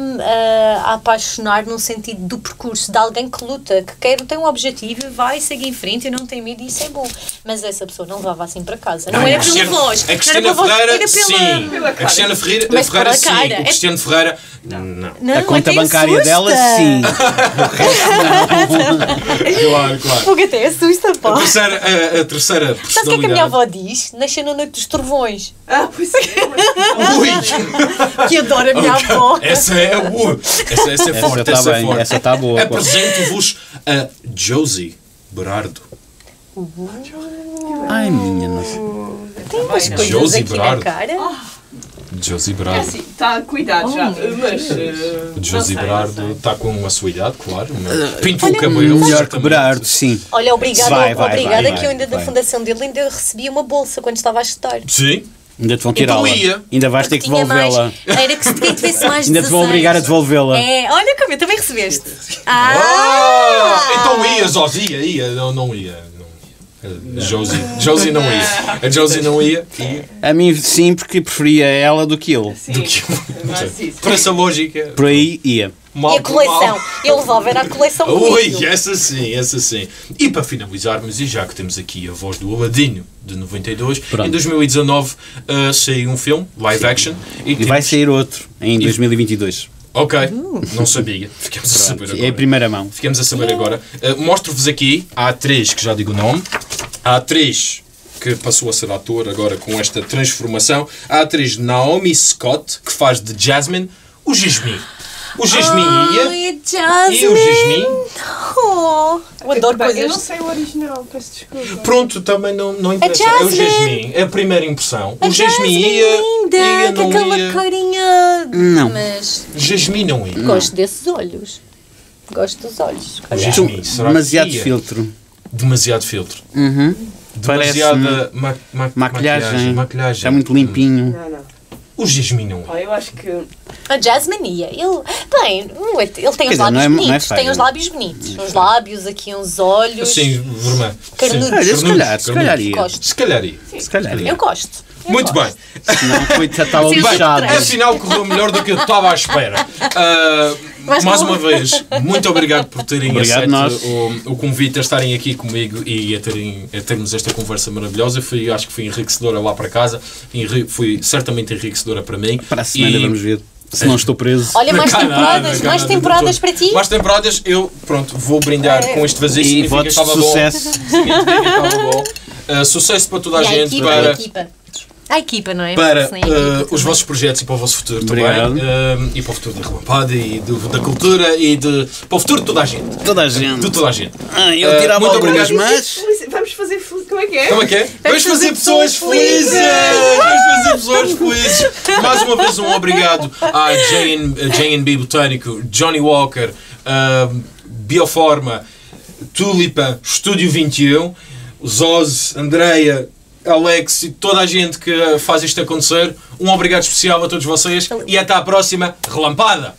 a apaixonar num sentido do percurso de alguém que luta, que quer, tem um objetivo, vai, segue em frente e não tem medo, e isso é bom. Mas essa pessoa não levava assim para casa. Não, era pela voz. A Cristina Ferreira, era sim. Pela cara. A Cristina Ferreira, sim. O Cristiano Ferreira, não. A conta bancária dela, sim. Claro. Porque até assusta, pá. A terceira personalidade. Sabe o que é que a minha avó diz? Nasceu na noite dos trovões. Ah, pois é. Ui. Que adora a minha avó. Essa é forte, essa é forte. Essa está boa. Apresento-vos a Josie Berardo. Ai, minha nossa. Tem umas coisas aqui na cara. Josie Berardo. É assim, está cuidado já, mas... Josie Berardo está com a sua idade, claro. Pintou o cabelo. Melhor que Berardo, sim. Olha, obrigada que eu ainda da fundação dele ainda recebi uma bolsa quando estava a estudar. Sim. Ainda te vão tirá-la. Ainda vais ter que devolvê-la. Era que se quem tivesse mais de 16. Ainda te vão obrigar a devolvê-la. É, olha como eu também recebeste. Então ia, não ia. Josie não ia. A Josie não ia. A mim sim, porque preferia ela do que ele. Por essa lógica. Por aí ia. E a coleção. Ele levava era a coleção. Ui, essa sim. E para finalizarmos, e já que temos aqui a voz do Aladinho de 92, pronto. Em 2019 saiu um filme, live action. E vai sair outro em 2022. Ok, não sabia. Ficamos a saber agora. É a primeira mão. Ficamos a saber agora. Mostro-vos aqui a atriz, que já digo o nome, a atriz que passou a ser ator agora com esta transformação, a atriz Naomi Scott, que faz de Jasmine, o Jasmine. O Jasmine e o Jasmine. Eu adoro coisas. Eu não sei o original, peço desculpa. Pronto, também não interessa. É o Jasmine, é a primeira impressão. O Jasmine ia, não ia. Aquela carinha... Não. Jasmine não ia. Gosto desses olhos. Gosto dos olhos. Jasmine, será demasiado que filtro. Demasiado filtro. Demasiada maquilhagem. Está muito limpinho. Não. O Jasmine não é. Eu acho que... A Jasmine ia. Ele tem os lábios bonitos. Tem os lábios bonitos. Uns lábios, aqui uns olhos. Sim, vermelho. Carnudos. Se calhar ia. Eu gosto. Muito bem. Afinal, correu melhor do que eu estava à espera. Mais uma vez, muito obrigado por terem aceito o convite a estarem aqui comigo e a termos esta conversa maravilhosa. Acho que foi enriquecedora lá para casa. Foi certamente enriquecedora para mim. Para a semana vamos ver. Se não estou preso. Olha, mais temporadas para ti. Mais temporadas. Eu, pronto, vou brindar com este vazio. E votos de sucesso. Sucesso para toda a gente. Para a equipa. A equipa, não é? Para os vossos projetos e para o vosso futuro também. E para o futuro da Relampada e da cultura e para o futuro de toda a gente. De toda a gente. Eu tirava algumas, mas... Vamos fazer... Como é que é? Vamos fazer pessoas felizes! Mais uma vez um obrigado à J&B Botânico, Johnny Walker, Bioforma, Tulipa, Estúdio 21, Zoz, Andreia, Alex e toda a gente que faz isto acontecer. Um obrigado especial a todos vocês e até à próxima Relampada!